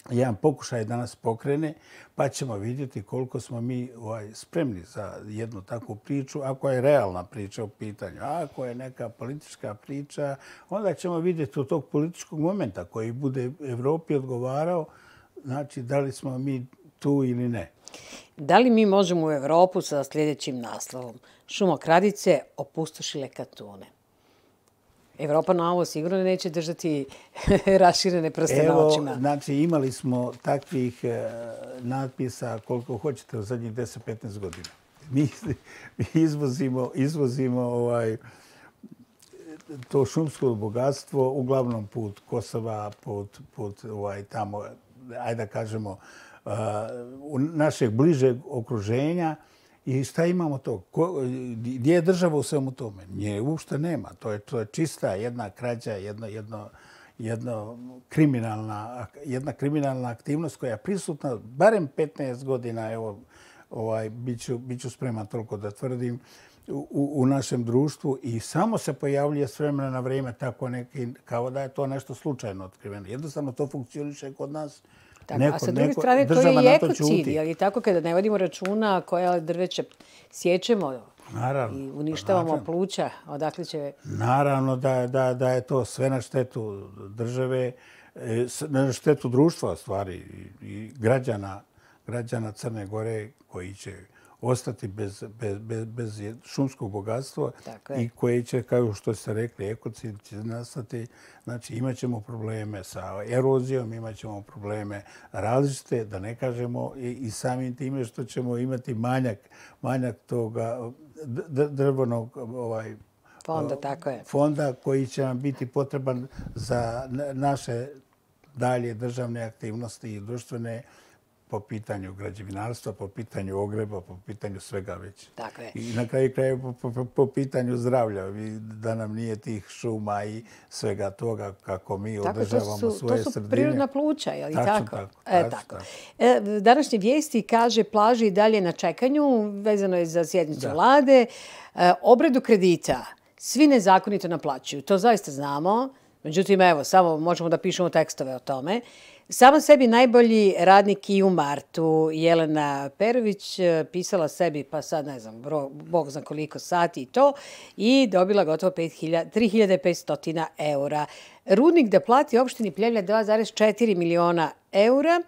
jedan pokušaj da nas pokrene, pa ćemo vidjeti koliko smo mi spremni za jednu takvu priču, ako je realna priča u pitanju. A ako je neka politička priča, onda ćemo vidjeti od tog političkog momenta koji bude Evropi odgovarao, znači da li smo mi tu ili ne. Da li mi možemo u Evropu sa sljedećim naslovom? Šumokradice opustošile Katune. Evropa na ovo sigurno neće držati raširene prste na očima. Evo, znači imali smo takvih natpisa koliko hoćete u zadnjih 10-15 godina. Mi izvozimo to šumsko bogatstvo, uglavnom put Kosova, put tamo, ajde da kažemo, našeg bližeg okruženja. I šta imamo to? Gdje je država u svemu tome? Nje uopšte nema. To je čista jedna krađa, jedna kriminalna aktivnost koja je prisutna barem 15 godina. Evo, biću spreman toliko da tvrdim u našem društvu i samo se pojavljuje s vremena na vrijeme tako neki, kao da je to nešto slučajno otkriveno. Jednostavno to funkcioniše kod nas. A sa druge strane, to je i ekocid, ali tako kada ne vodimo računa koja drveće sjećemo i uništavamo pluća, odakle će... Naravno da je to sve na štetu države, na štetu društva stvari i građana Crne Gore koji će ostati bez šumskog bogatstva i koje će, kao što ste rekli, ekocid će nastati. Znači, imat ćemo probleme sa erozijom, imat ćemo probleme različite, da ne kažemo i samim time što ćemo imati manjak toga drvenog fonda koji će nam biti potreban za naše dalje državne aktivnosti i društvene po pitanju građevinarstva, po pitanju ogreba, po pitanju svega već. I na kraju kraja po pitanju zdravlja, da nam nije tih šuma i svega toga kako mi održavamo svoje sredine. To su prirodna pluća, je li tako? Tako. Današnje vijesti kaže plaže i dalje na čekanju, vezano je za sjednicu vlade, obradu kredita, svi nezakonito naplaćuju. To zaista znamo. Međutim, evo, samo možemo da pišemo tekstove o tome. Sama sebi najbolji radnik i u martu. Jelena Perović pisala sebi, pa sad ne znam, Bog zna koliko sati i to, i dobila gotovo 3500 eura. Rudnik da plati opštini Pljevlja 2,4 miliona eura.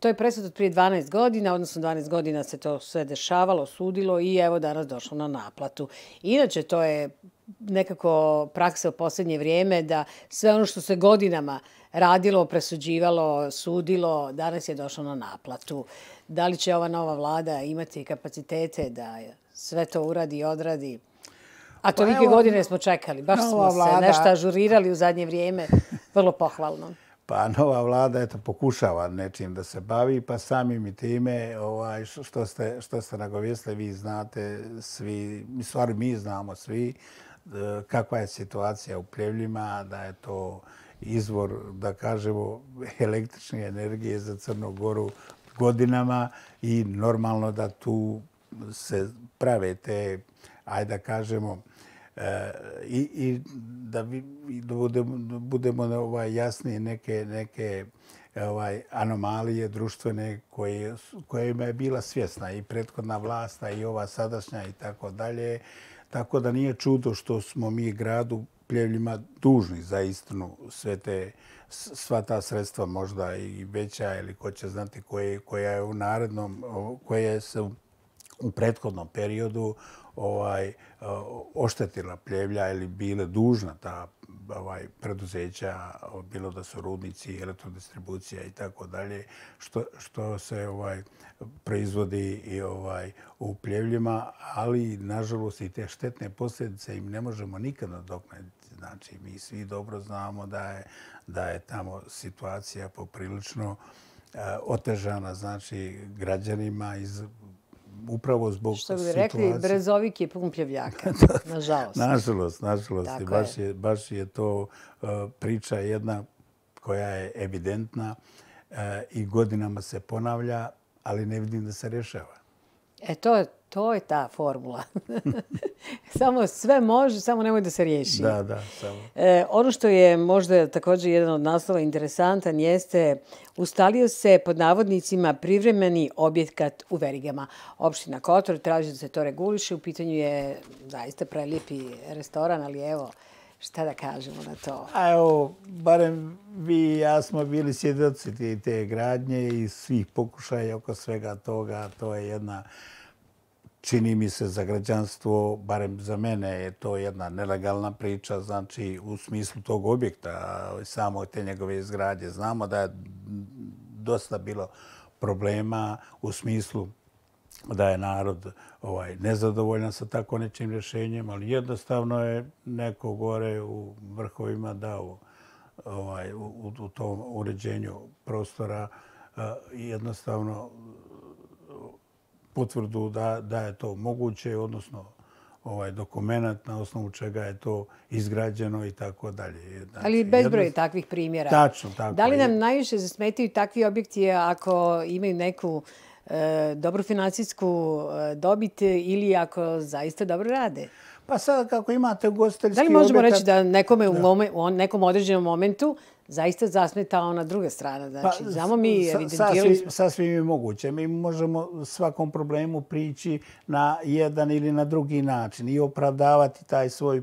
To je presud od prije 12 godina, odnosno 12 godina se to sve dešavalo, sudilo i evo danas došlo na naplatu. Inače, to je nekako praksa u posljednje vrijeme da sve ono što se godinama radilo, presuđivalo, sudilo, danas je došlo na naplatu. Da li će ova nova vlada imati kapacitete da sve to uradi i odradi? A tolike godine smo čekali, baš smo se nešto ažurirali u zadnje vrijeme, vrlo pohvalno. Pa nova vlada pokušava nečim da se bavi, pa samim i time što ste nagovijestili, vi znate svi, stvari mi znamo svi, kakva je situacija u Pljevljima, da je to izvor, da kažemo, električne energije za Crnu Goru godinama i normalno da tu se prave te, ajde da kažemo, i da budemo jasni neke anomalije društvene kojima je bila svjesna i prethodna vlast i ova sadašnja i tako dalje. Tako da nije čudo što smo mi gradu Pljevljima dužni za istinu sva ta sredstva, možda i veća ili ko će znati koja je u prethodnom periodu oštetila Pljevlja ili bile dužna ta preduzeća, bilo da su rudnici, elektrodistribucija i tako dalje, što se proizvodi i u Pljevljima, ali nažalost i te štetne posljedice im ne možemo nikada nadoknaditi. Znači, mi svi dobro znamo da je tamo situacija poprilično otežana, znači građanima iz upravo zbog situacije. Što bi rekli, brezovike pun Pljevljaka, nažalost. Nažalost. Baš je to priča jedna koja je evidentna i godinama se ponavlja, ali ne vidim da se rješava. E to je ta formula. Samo sve može, samo nemoj da se riješi. Da, samo. Ono što je možda također jedan od naslova interesantan jeste ustalio se pod navodnicima privremeni objekat u Verigama. Opština Kotor traži da se to reguliše. U pitanju je zaista prelijepi restoran, ali evo, šta da kažemo na to? A evo, barem vi i ja smo bili svjedoci te gradnje i svih pokušaja oko svega toga. To je jedna, čini mi se, za građanstvo, barem za mene je to jedna nelegalna priča, znači u smislu tog objekta, samo te njegove izgradnje. Znamo da je dosta bilo problema u smislu da je narod nezadovoljan sa tako nečim rješenjem, ali jednostavno je neko gore u vrhovima dao u tom uređenju prostora jednostavno potvrdu da je to moguće, odnosno dokument na osnovu čega je to izgrađeno i tako dalje. Ali bezbroj takvih primjera. Tačno, tako. Da li nam najviše zasmetaju takvi objekti ako imaju neku dobru financijsku dobit ili ako zaista dobro rade? Pa sad kako imate ugostiteljski objekat... Da li možemo reći da nekome u nekom određenom momentu zaista zasmeta ona druga strana? Znači, znamo mi evidentirali... Sasvim je moguće. Mi možemo svakom problemu prići na jedan ili na drugi način i opravdavati taj svoj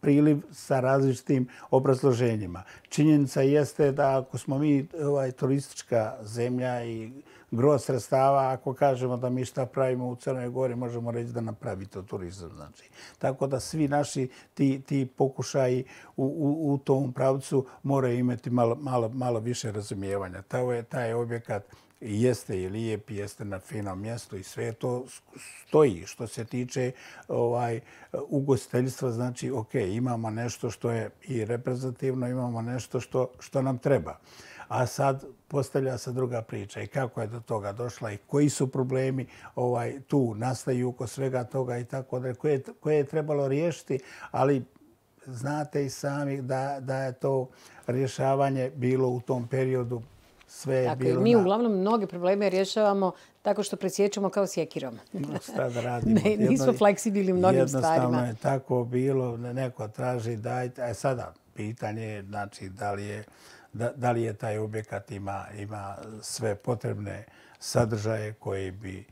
priliv sa različitim obrazloženjima. Činjenica jeste da ako smo mi turistička zemlja i gro sredstava, ako kažemo da mi šta pravimo u Crnoj Gori, možemo reći da napravi to turizam. Znači, tako da svi naši ti pokušaji u tom pravcu moraju imati malo više razumijevanja. Taj objekat jeste i lijep, jeste na finom mjestu i sve to stoji. Što se tiče ugostiteljstva, znači, ok, imamo nešto što je i reprezentativno, imamo nešto što nam treba. A sad postavlja se druga priča i kako je do toga došla i koji su problemi tu nastaju oko svega toga i tako dalje, koje je trebalo riješiti, ali znate i sami da je to rješavanje bilo u tom periodu sve je bilo... Mi uglavnom mnoge probleme rješavamo tako što presjećamo kao sjekirom. Šta da radimo? Nismo fleksibilni u mnogim stvarima. Jednostavno je tako bilo, neko traži dajte. A sada pitanje je da li je taj objekat ima sve potrebne sadržaje koje bi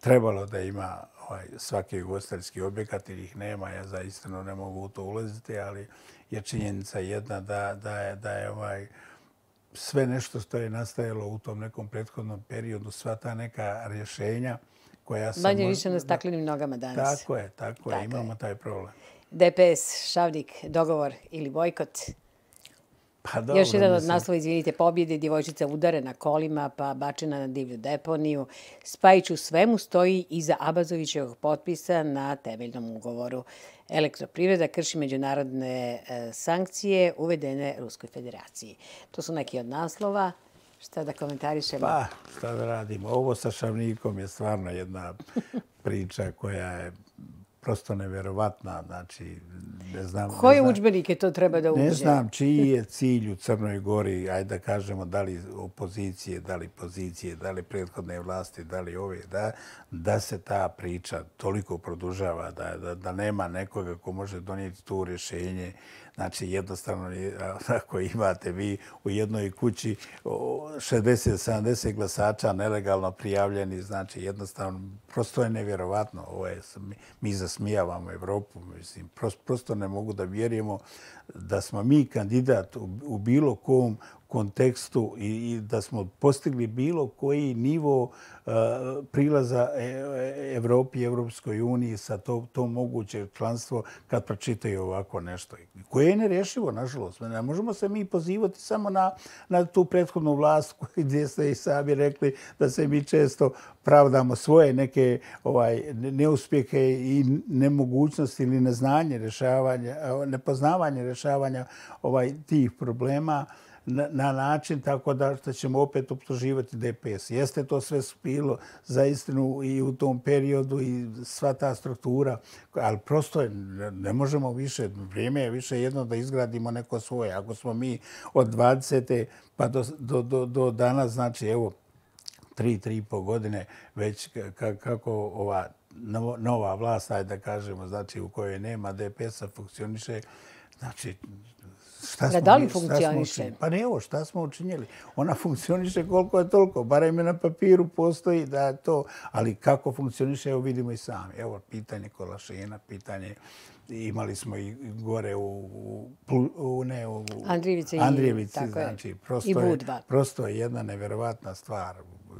trebalo da ima svaki ugostiteljski objekat ili ih nema. Ja zaista ne mogu u to ulaziti, ali je činjenica jedna da je sve nešto što je nastajalo u tom nekom prethodnom periodu, sva ta neka rješenja koja sam... Manje više na staklenim nogama danas. Tako je. Imamo taj problem. DPS, Šavnik, dogovor ili bojkot? Još jedan od naslova, izvinite, pobjede, djevojčica udare na kolima pa bačena na divlju deponiju. Spajić u svemu stoji iza Abazovićevog potpisa na temeljnom ugovoru. Elektroprivreda krši međunarodne sankcije uvedene Ruskoj federaciji. To su neki od naslova. Šta da komentarišemo? Pa, šta da radimo? Ovo sa Šavnikom je stvarno jedna priča koja je prosto nevjerovatna, znači, ne znam... Koje udžbenike to treba da uđe? Ne znam čiji je cilj u Crnoj Gori, ajde da kažemo, da li opozicije, da li pozicije, da li prethodne vlasti, da li ove, da se ta priča toliko produžava, da nema nekoga ko može donijeti tu rješenje. Znači, jednostavno, ako imate vi u jednoj kući 60-70 glasača nelegalno prijavljeni, znači, jednostavno, prosto je nevjerovatno. Mi zasmijavamo Evropu, mislim, prosto ne mogu da vjerujemo da smo mi kandidat u bilo kom kontekstu i da smo postigli bilo koji nivo prilaza Evropi i Evropskoj uniji sa to moguće članstvo kad pročitaju ovako nešto. Koje je nerešivo, nažalost. Ne možemo se mi pozivati samo na tu prethodnu vlast gdje ste i sami rekli da se mi često pravdamo svoje neke neuspjehe i nemogućnosti ili neznanje rješavanja, nepoznavanje rješavanja tih problema na način tako da ćemo opet optuživati DPS. Jeste to sve bilo za istinu i u tom periodu i sva ta struktura, ali prosto ne možemo više, vrijeme je više jedno da izgradimo neko svoje. Ako smo mi od 20. pa do danas, znači evo, 3,5 godine već kako ova nova vlast, da kažemo, znači u kojoj nema DPS-a funkcioniše, znači da li funkcioniše? Pa ne, ovo šta smo učinjeli. Ona funkcioniše koliko je toliko. Barem na papiru postoji da je to. Ali kako funkcioniše, evo vidimo i sami. Evo, pitanje Kolašina, pitanje imali smo i gore u Andrijevici. Znači, prosto je jedna nevjerovatna stvar.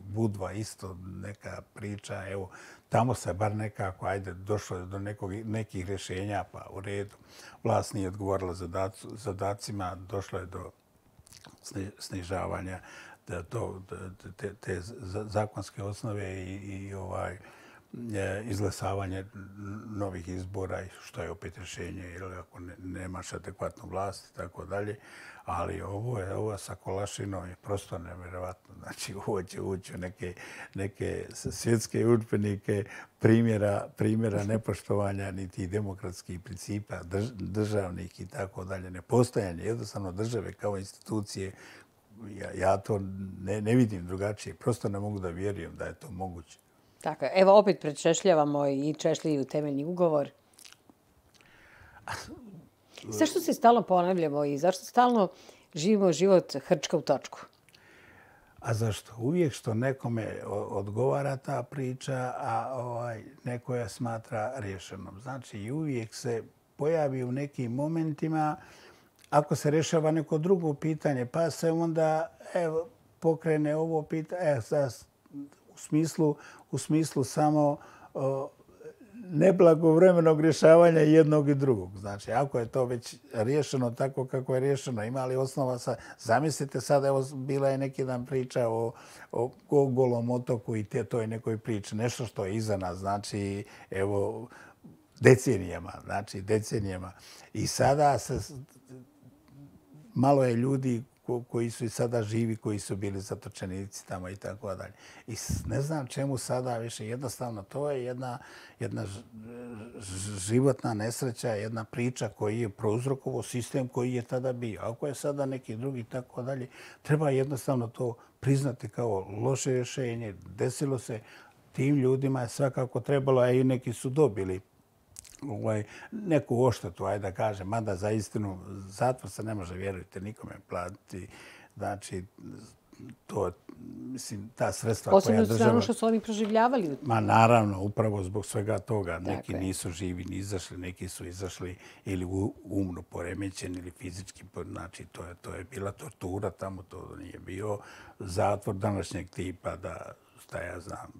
Budva isto neka priča. Evo, tamo se bar nekako, ajde, došlo do nekih rješenja, pa u redu. Vlast nije odgovorila zadacima, došlo je do snižavanja te zakonske osnove i izglasavanje novih izbora, što je opet rješenje, jer ako nemaš adekvatnu vlast i tako dalje. Ali ovo sa Kolašinom je prosto nevjerovatno. Znači, ovo će ući u neke svjetske udžbenike primjera nepoštovanja niti demokratskih principa, državnih i tako dalje. Nepostojanje jednostavno države kao institucije, ja to ne vidim drugačije. Prosto ne mogu da vjerujem da je to moguće. Tako je. Evo, opet prečešljavamo i češljaju temeljni ugovor. Zašto se stalno ponavljamo i zašto stalno živimo život hrčka u točku? A zašto? Uvijek što nekome odgovara ta priča, a neko je smatra rješenom. Znači, uvijek se pojavi u nekim momentima ako se rješava neko drugo pitanje, pa se onda pokrene ovo pitanje. U smislu samo neblagovremenog rješavanja jednog i drugog. Znači, ako je to već rješeno tako kako je rješeno, ima li osnova sa... Zamislite sad, evo, bila je neki dan priča o Golom otoku i toj nekoj priči. Nešto što je iza nas, znači, evo, decenijama. Znači, decenijama. I sada se... Malo je ljudi koji su i sada živi, koji su bili zatočenici tamo i tako dalje. I ne znam čemu sada više. Jednostavno, to je jedna životna nesreća, jedna priča koju je prouzrokovao sistem koji je tada bio. Ako je sada neki drugi i tako dalje, treba jednostavno to priznati kao loše rješenje. Desilo se, tim ljudima je svakako trebalo, a i neki su dobili neku oštetu, ajde da kažem, mada za istinu zatvor se ne može, vjerujte, nikome platiti. Znači, ta sredstva koja država... Posebno što su oni proživljavali. Ma naravno, upravo zbog svega toga. Neki nisu živi, ni izašli, neki su izašli ili umno poremećeni ili fizički. Znači, to je bila tortura tamo, to nije bio zatvor današnjeg tipa da... šta ja znam,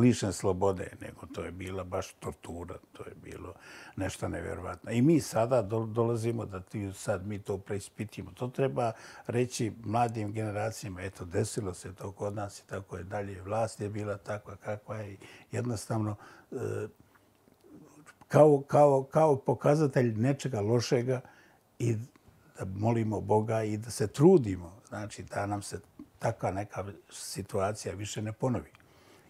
lišen slobode, nego to je bila baš tortura, to je bilo nešto nevjerovatno. I mi sada dolazimo da sad mi to preispitimo. To treba reći mladim generacijama, eto, desilo se to kod nas i tako je dalje. Vlast je bila takva kakva je, jednostavno kao pokazatelj nečega lošega i da molimo Boga i da se trudimo, znači da nam se takva neka situacija više ne ponovi.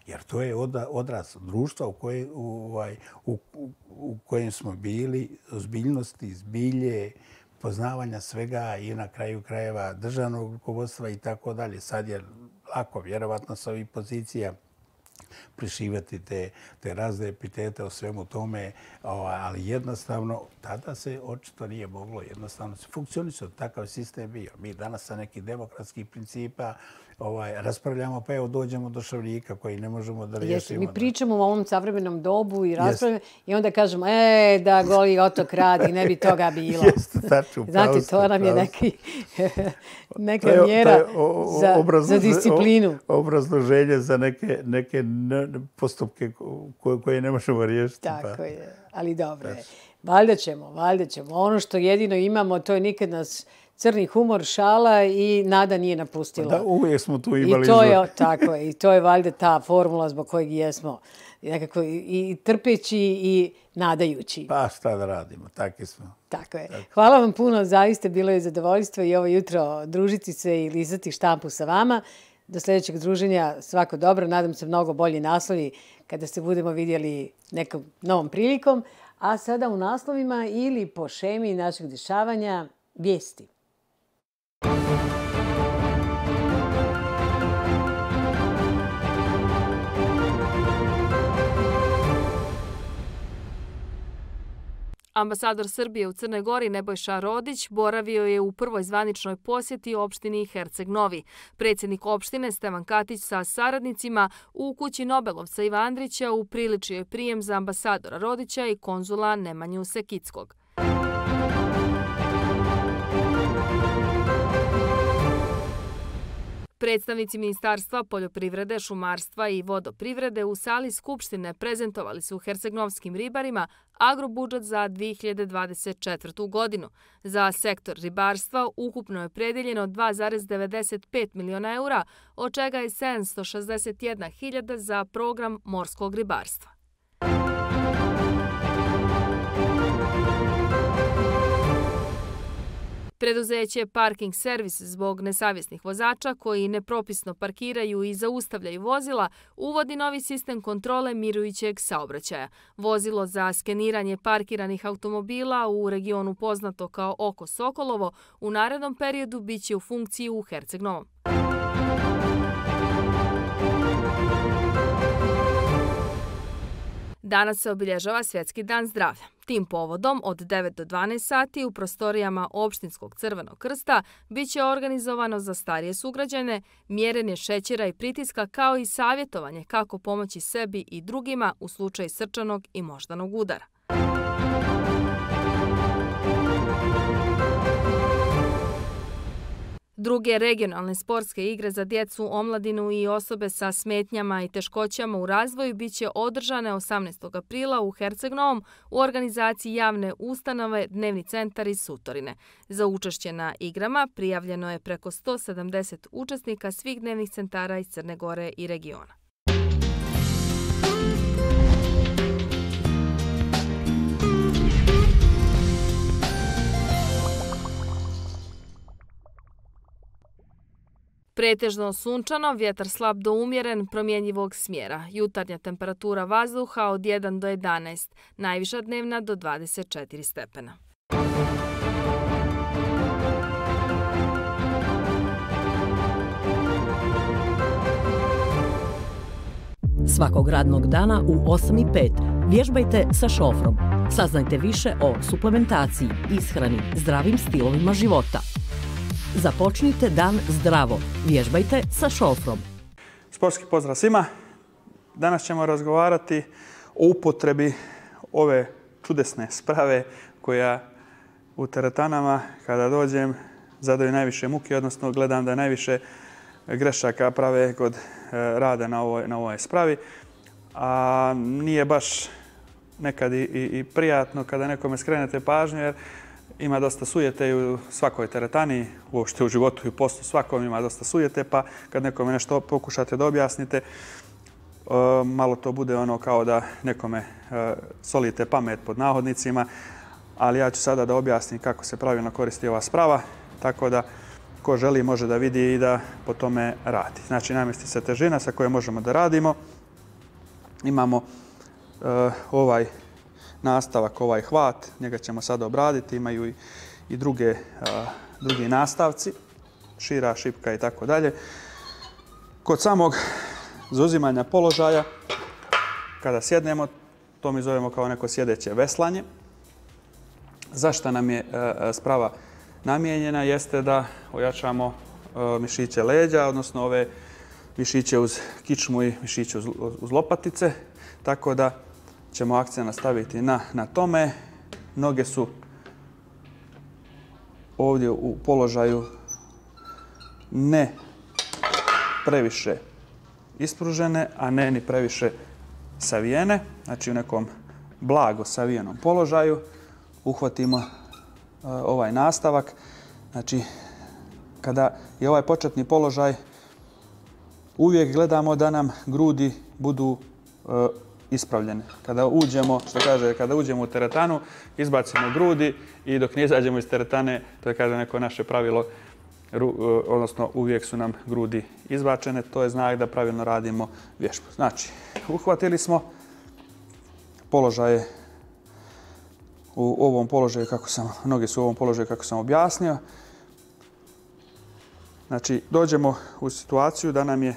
Jer to je odraz društva u kojem smo bili, ozbiljnosti, zbilje, poznavanja svega i na kraju krajeva državnog rukovodstva i tako dalje. Sad je lako, vjerovatno, sa ovih pozicija prišivati te razne epitete o svemu tome, ali jednostavno tada se očito nije moglo, jednostavno se funkcionisao, takav sistem bio. Mi danas sa nekih demokratskih principa raspravljamo, pa evo dođemo do šavljika koji ne možemo da riješimo. Mi pričamo o ovom savremenom dobu i raspravljamo i onda kažemo da Goli otok radi, ne bi toga bilo. Znate, to nam je neka mjera za disciplinu. Obrazloženje za neke postupke koje ne možemo riješiti. Tako je, ali dobro je. Valjda ćemo. Ono što jedino imamo, to je nikad nas crni humor, šala i nada nije napustila. Da, uvijek smo tu imali izvor. Tako je. I to je valjda ta formula zbog kojeg jesmo. Nekako i trpeći i nadajući. Pa šta da radimo, takvi smo. Tako je. Hvala vam puno, zaista bilo je zadovoljstvo i ovo jutro družiti se i lizati štampu sa vama. Do sljedećeg druženja, svako dobro. Nadam se mnogo bolji naslovi kada se budemo vidjeli nekom novom prilikom. A sada u naslovima ili po šemi našeg dešavanja vijesti. Ambasador Srbije u Crnoj Gori Nebojša Rodić boravio je u prvoj zvaničnoj posjeti opštini Herceg Novi. Predsjednik opštine Stevan Katić sa saradnicima u kući nobelovca Iva Andrića upriličio je prijem za ambasadora Rodića i konzula Nemanju Sekickog. Predstavnici Ministarstva poljoprivrede, šumarstva i vodoprivrede u sali Skupštine prezentovali su hercegnovskim ribarima agrobudžet za 2024. godinu. Za sektor ribarstva ukupno je predeljeno 2,95 miliona eura, od čega je 761.000 za program morskog ribarstva. Preduzeće Parking servis zbog nesavjesnih vozača koji nepropisno parkiraju i zaustavljaju vozila uvodi novi sistem kontrole mirujućeg saobraćaja. Vozilo za skeniranje parkiranih automobila u regionu poznato kao Oko Sokolovo u narednom periodu biće u funkciji u Herceg-Novom. Danas se obilježava Svjetski dan zdravlja. Tim povodom od 9 do 12 sati u prostorijama Opštinskog crvenog krsta biće organizovano za starije sugrađane mjerenje šećera i pritiska kao i savjetovanje kako pomoći sebi i drugima u slučaju srčanog i moždanog udara. Druge regionalne sportske igre za djecu, omladinu i osobe sa smetnjama i teškoćama u razvoju biće održane 18. aprila u Herceg-Novom u organizaciji javne ustanove Dnevni centar iz Sutorine. Za učešće na igrama prijavljeno je preko 170 učesnika svih dnevnih centara iz Crne Gore i regiona. Pretežno sunčano, vjetar slab do umjeren, promjenjivog smjera. Jutarnja temperatura vazduha od 1 do 11, najviša dnevna do 24 stepena. Svakog radnog dana u 8:05 vježbajte sa šofrom. Saznajte više o suplementaciji, ishrani, zdravim stilovima života. Započnite dan zdravo. Vježbajte sa šofrom. Sportski pozdrav svima. Danas ćemo razgovarati o upotrebi ove čudesne sprave koja u teretanama kada dođem zadaju najviše muke, odnosno gledam da najviše grešaka prave kod rada na ovoj spravi. A nije baš nekad i prijatno kada nekome skrenete pažnju jer ima dosta sujete i u svakoj teretani, uopšte u životu i u poslu svakom ima dosta sujete, pa kad nekome nešto pokušate da objasnite, malo to bude ono kao da nekome solite pamet pod navodnicima, ali ja ću sada da objasnim kako se pravilno koristi ova sprava, tako da ko želi može da vidi i da po tome radi. Znači, namjesti se težina sa kojom možemo da radimo. Imamo ovaj nastavak, ovaj hvat, njega ćemo sada obraditi, imaju i drugi nastavci, šira, šipka i tako dalje. Kod samog zauzimanja položaja, kada sjednemo, to mi zovemo kao neko sjedeće veslanje. Zašto nam je sprava namijenjena jeste da ojačamo mišiće leđa, odnosno ove mišiće uz kičmu i mišiće uz lopatice. Tako da ćemo akcija nastaviti na tome. Noge su ovdje u položaju ne previše ispružene, a ne ni previše savijene. Znači u nekom blago savijenom položaju uhvatimo ovaj nastavak. Znači kada je ovaj početni položaj, uvijek gledamo da nam grudi budu ispravljene. Kada uđemo, što kaže, kada uđemo u teretanu, izbacimo grudi i dok ne izađemo iz teretane, to je kaže neko naše pravilo, odnosno uvijek su nam grudi izbačene, to je znak da pravilno radimo vježbu. Znači, uhvatili smo položaje u ovom položaju kako sam, noge su u ovom položaju kako sam objasnio. Znači, dođemo u situaciju da nam je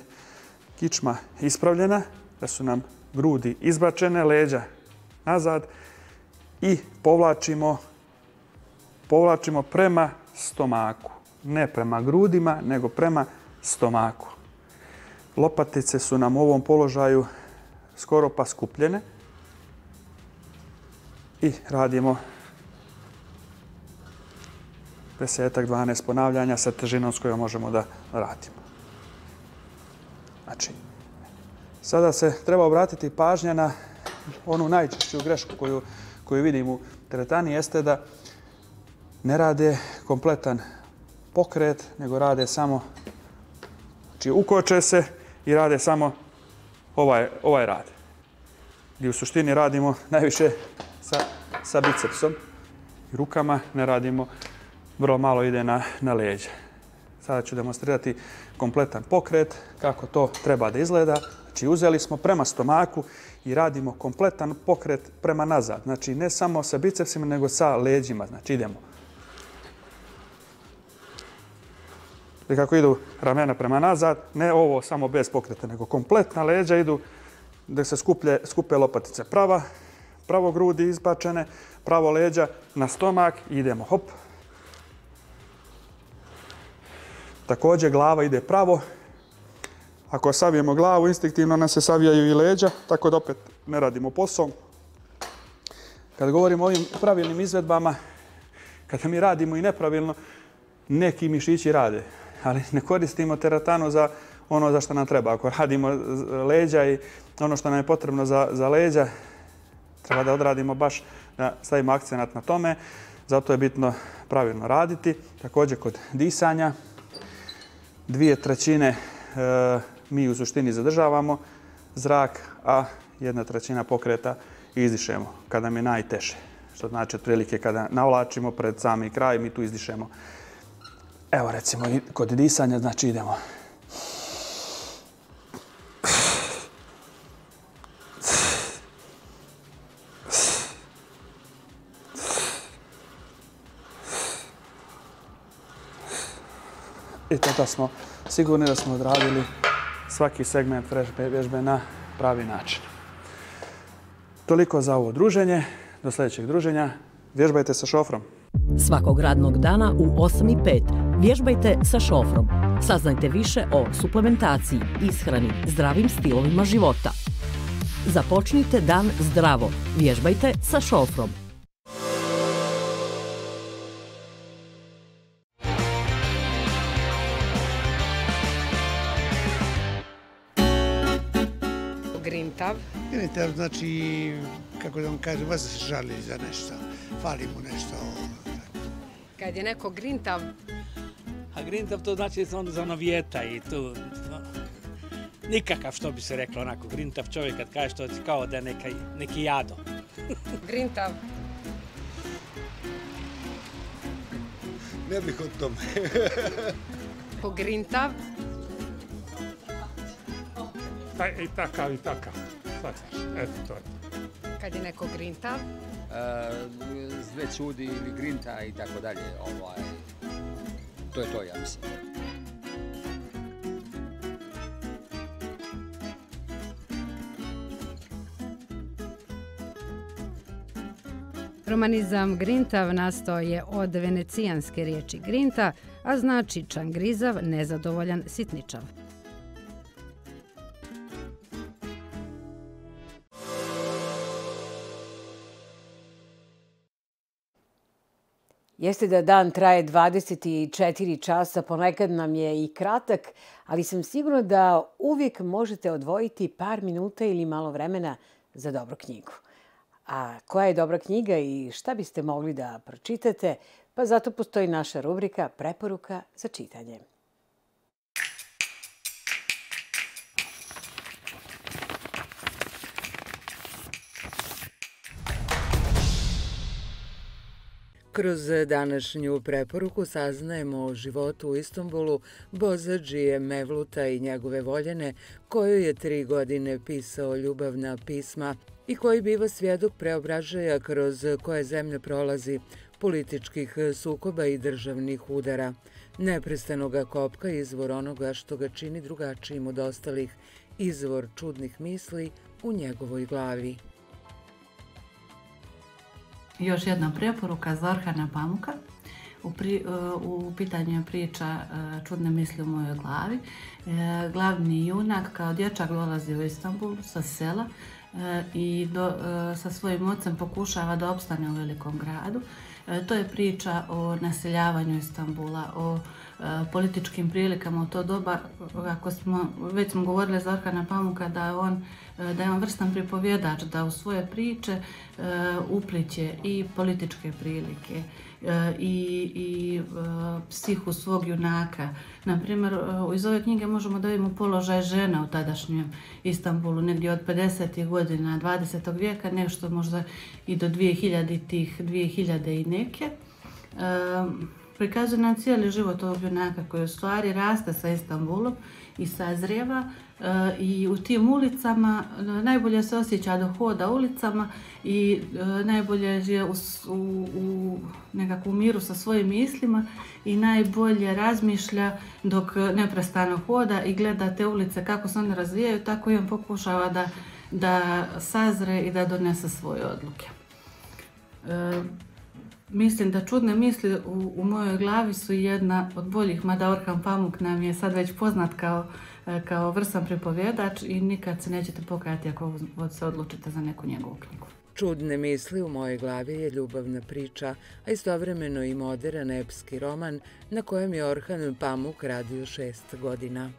kičma ispravljena, da su nam grudi izbačene, leđa nazad i povlačimo prema stomaku. Ne prema grudima, nego prema stomaku. Lopatice su nam u ovom položaju skoro pa skupljene i radimo 10-12 ponavljanja sa težinom s kojom možemo da radimo. Znači, sada se treba obratiti pažnja na onu najčešću grešku koju vidim u teretani, jeste da ne rade kompletan pokret, nego rade samo, znači ukoče se i rade samo ovaj rad. I u suštini radimo najviše sa bicepsom i rukama, ne radimo, vrlo malo ide na leđe. Sada ću demonstrirati kompletan pokret, kako to treba da izgleda. Znači uzeli smo prema stomaku i radimo kompletan pokret prema nazad. Znači ne samo sa bicepsima, nego sa leđima. Znači idemo. I kako idu ramena prema nazad, ne ovo samo bez pokreta, nego kompletna leđa idu da se skupe lopatice prava, pravo grudi izbačene, pravo leđa na stomak i idemo. Hop. Također glava ide pravo. Ako savijemo glavu, instinktivno nam se savijaju i leđa, tako da opet ne radimo posao. Kad govorimo o ovim pravilnim izvedbama, kada mi radimo i nepravilno, neki mišići rade, ali ne koristimo teretanu za ono za što nam treba. Ako radimo leđa i ono što nam je potrebno za leđa, treba da odradimo baš, da stavimo akcenat na tome. Zato je bitno pravilno raditi. Također kod disanja, 2/3 mi u suštini zadržavamo zrak, a 1/3 pokreta izdišemo kada mi je najteže. Što znači otprilike kada navlačimo pred sami kraj, mi tu izdišemo. Evo recimo kod disanja, znači idemo. I tada smo sigurni da smo odradili svaki segment vježbe na pravi način. Toliko za ovo druženje. Do sljedećeg druženja. Vježbajte sa šofrom. Svakog radnog dana u 8:05 vježbajte sa šofrom. Saznajte više o suplementaciji, ishrani, zdravim stilovima života. Započnite dan zdravo. Vježbajte sa šofrom. Grintav. Grintav znači, kako da vam kažem, vas se žali za nešto, fali mu nešto. Kad je neko grintav? A grintav to znači onda za ono vjeta i tu, nikakav što bi se reklo onako, grintav čovjek kad kažeš to kao da je neki jado. Grintav? Ne bih o tome. Po grintav? I takav, i takav. Kad je neko grintav? Sve čudi ili grinta i tako dalje. To je to, ja mislim. Romanizam grintav nastao je od venecijanske riječi grinta, a znači čangrizav, nezadovoljan, sitničav. Jeste da dan traje 24 časa, ponekad nam je i kratak, ali sam sigurna da uvijek možete odvojiti par minuta ili malo vremena za dobru knjigu. A koja je dobra knjiga i šta biste mogli da pročitate? Pa zato postoji naša rubrika Preporuka za čitanje. Kroz današnju preporuku saznajemo o životu u Istanbulu Bozadžije Mevluta i njegove voljene, kojoj je 3 godine pisao ljubavna pisma i koji biva svjedok preobražaja kroz koje zemlja prolazi, političkih sukoba i državnih udara, neprestanoga kopka, izvor onoga što ga čini drugačijim od ostalih, izvor čudnih misli u njegovoj glavi. Još jedna preporuka za Orhana Pamuka. U pitanju je priča Čudne misli u mojoj glavi. Glavni junak kao dječak dolazi u Istanbul sa sela i sa svojim ocem pokušava da opstane u velikom gradu. To je priča o naseljavanju Istanbula, o političkim prilikama u to doba. Već smo govorili za Orhana Pamuka da je on vrstan pripovjedač, da u svoje priče upliće i političke prilike i psihu svog junaka. Naprimjer, iz ove knjige možemo da vidimo položaj žena u tadašnjem Istanbulu, negdje od 50. godina 20. vijeka, nešto možda i do 2000 i neke. Prikazuje nam cijeli život ovog junaka koji u stvari raste sa Istanbulom i sazrijeva i u tim ulicama najbolje se osjeća da hoda ulicama i najbolje je nekako u miru sa svojim mislima i najbolje razmišlja dok neprestano hoda i gleda te ulice kako se one razvijaju, tako i on pokušava da sazre i da donese svoje odluke. Mislim da Čudne misli u mojoj glavi su jedna od boljih, mada Orhan Pamuk nam je sad već poznat kao vrsan pripovjedač i nikad se nećete pokajati ako se odlučite za neku njegovu knjigu. Čudne misli u mojoj glavi je ljubavna priča, a istovremeno i moderan epski roman na kojem je Orhan Pamuk radio 6 godina.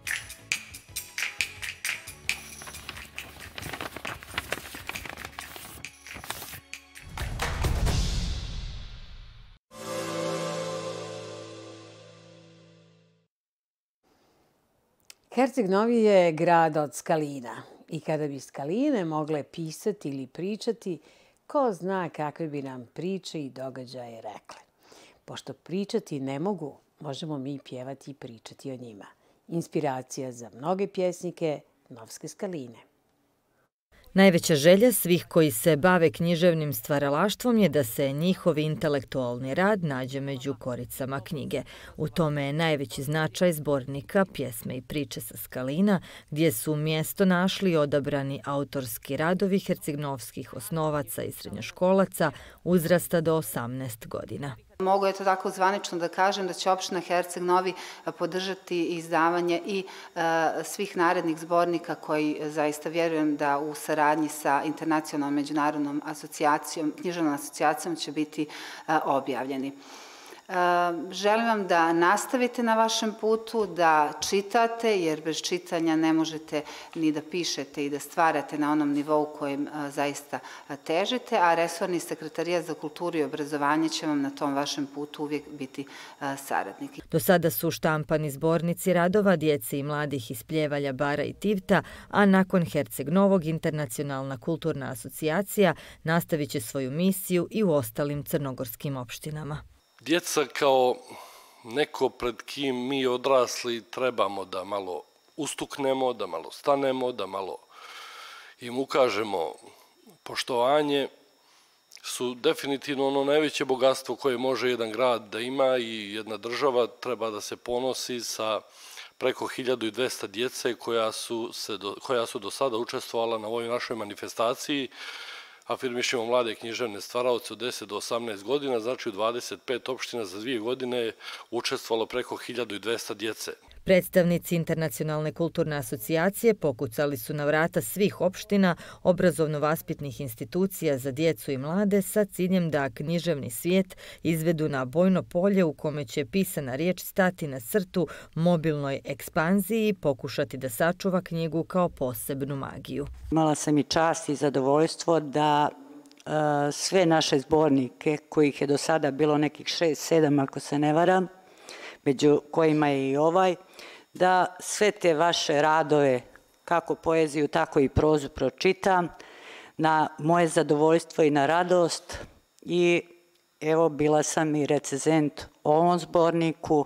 Herceg Novi je grad od skalina i kada bi skaline mogle pisati ili pričati, ko zna kakve bi nam priče i događaje rekle. Pošto pričati ne mogu, možemo mi pjevati i pričati o njima. Inspiracija za mnoge pjesnike Novske skaline. Najveća želja svih koji se bave književnim stvaralaštvom je da se njihov intelektualni rad nađe među koricama knjige. U tome je najveći značaj zbornika Pjesme i priče sa Skalina, gdje su mjesto našli odabrani autorski radovi hercegnovskih osnovaca i srednjoškolaca uzrasta do 18 godina. Mogu je to tako zvanično da kažem da će opština Herceg Novi podržati izdavanje i svih narednih zbornika koji zaista vjerujem da u saradnji sa Internacionalnom međunarodnom asocijacijom, književnom asocijacijom će biti objavljeni. Želim vam da nastavite na vašem putu, da čitate, jer bez čitanja ne možete ni da pišete i da stvarate na onom nivou kojem zaista težite, a resorni sekretarijat za kulturu i obrazovanje će vam na tom vašem putu uvijek biti saradnik. Do sada su štampani zbornici radova djece i mladih iz Pljevalja, Bara i Tivta, a nakon Herceg Novog Internacionalna kulturna asocijacija nastavit će svoju misiju i u ostalim crnogorskim opštinama. Djeca kao neko pred kim mi odrasli trebamo da malo ustuknemo, da malo stanemo, da malo im ukažemo poštovanje, su definitivno ono najveće bogatstvo koje može jedan grad da ima i jedna država treba da se ponosi sa preko 1200 djece koja su do sada učestvovala na ovoj našoj manifestaciji, afirmišemo mlade književne stvaraoce od 10 do 18 godina, znači u 25 opština za 2 godine je učestvalo preko 1200 djece. Predstavnici Internacionalne kulturne asocijacije pokucali su na vrata svih opština obrazovno-vaspitnih institucija za djecu i mlade sa ciljem da književni svijet izvedu na bojno polje u kome će pisana riječ stati na crtu mobilnoj ekspanziji i pokušati da sačuva knjigu kao posebnu magiju. Imala sam i čast i zadovoljstvo da sve naše zbornike, kojih je do sada bilo nekih 6-7 ako se ne varam, među kojima je i ovaj, da sve te vaše radove, kako poeziju, tako i prozu pročitam, na moje zadovoljstvo i na radost. I evo, bila sam i recenzent o ovom zborniku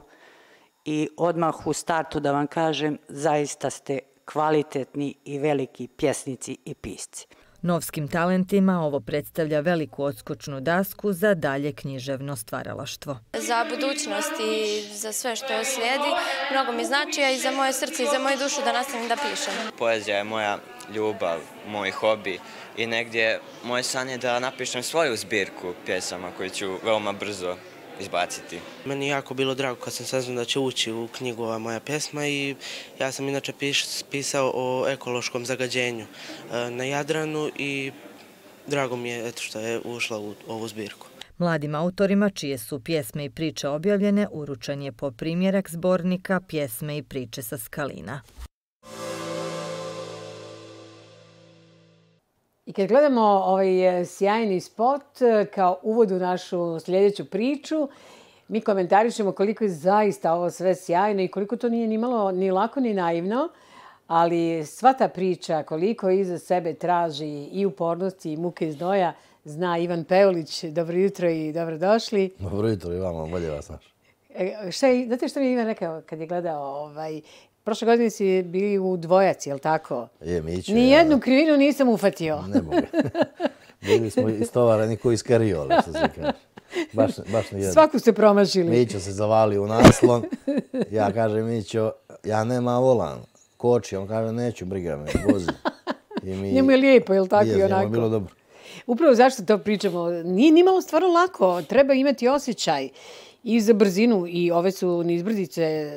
i odmah u startu da vam kažem, zaista ste kvalitetni i veliki pjesnici i pisci. Novskim talentima ovo predstavlja veliku odskočnu dasku za dalje književno stvaralaštvo. Za budućnost i za sve što slijedi mnogo mi znači, a i za moje srce i za moju dušu da nastavim da pišem. Poezija je moja ljubav, moj hobi i negdje moje sanje je da napišem svoju zbirku pjesama koju ću veoma brzo izbaciti. Meni je jako bilo drago kad sam saznao da će ući u knjigu ova moja pjesma i ja sam inače pisao o ekološkom zagađenju na Jadranu i drago mi je što je ušla u ovu zbirku. Mladim autorima čije su pjesme i priče objavljene uručen je po primjerak zbornika Pjesme i priče sa Skalina. I kad gledamo ovaj sjajni spot kao uvod u našu sljedeću priču, mi komentarišemo koliko je zaista ovo sve sjajno i koliko to nije ni malo ni lako ni naivno, ali sva ta priča koliko iza sebe traži i upornosti i muke znoja zna Ivan Peulić. Dobro jutro i dobrodošli. Dobro jutro i vama, bolje vas naš. Znate što mi je Ivan rekao kad je gledao ovaj... Prošle godine si bili u dvojaci, je li tako? Je, mi ću. Nijednu krivinu nisam ufatio. Ne mogu. Bili smo istovarani koji iz Karijole, što se kaže. Baš nijedno. Svaku ste promašili. Mićo se zavali u naslon. Ja kažem, Mićo, ja nema volan. Koči, on kaže, neću, briga me, vozi. Njemu je lijepo, je li tako i onako? Njemu je bilo dobro. Upravo zašto to pričamo? Nije nimalo stvarno lako. Treba imati osjećaj i za brzinu, i ove su nizbrzice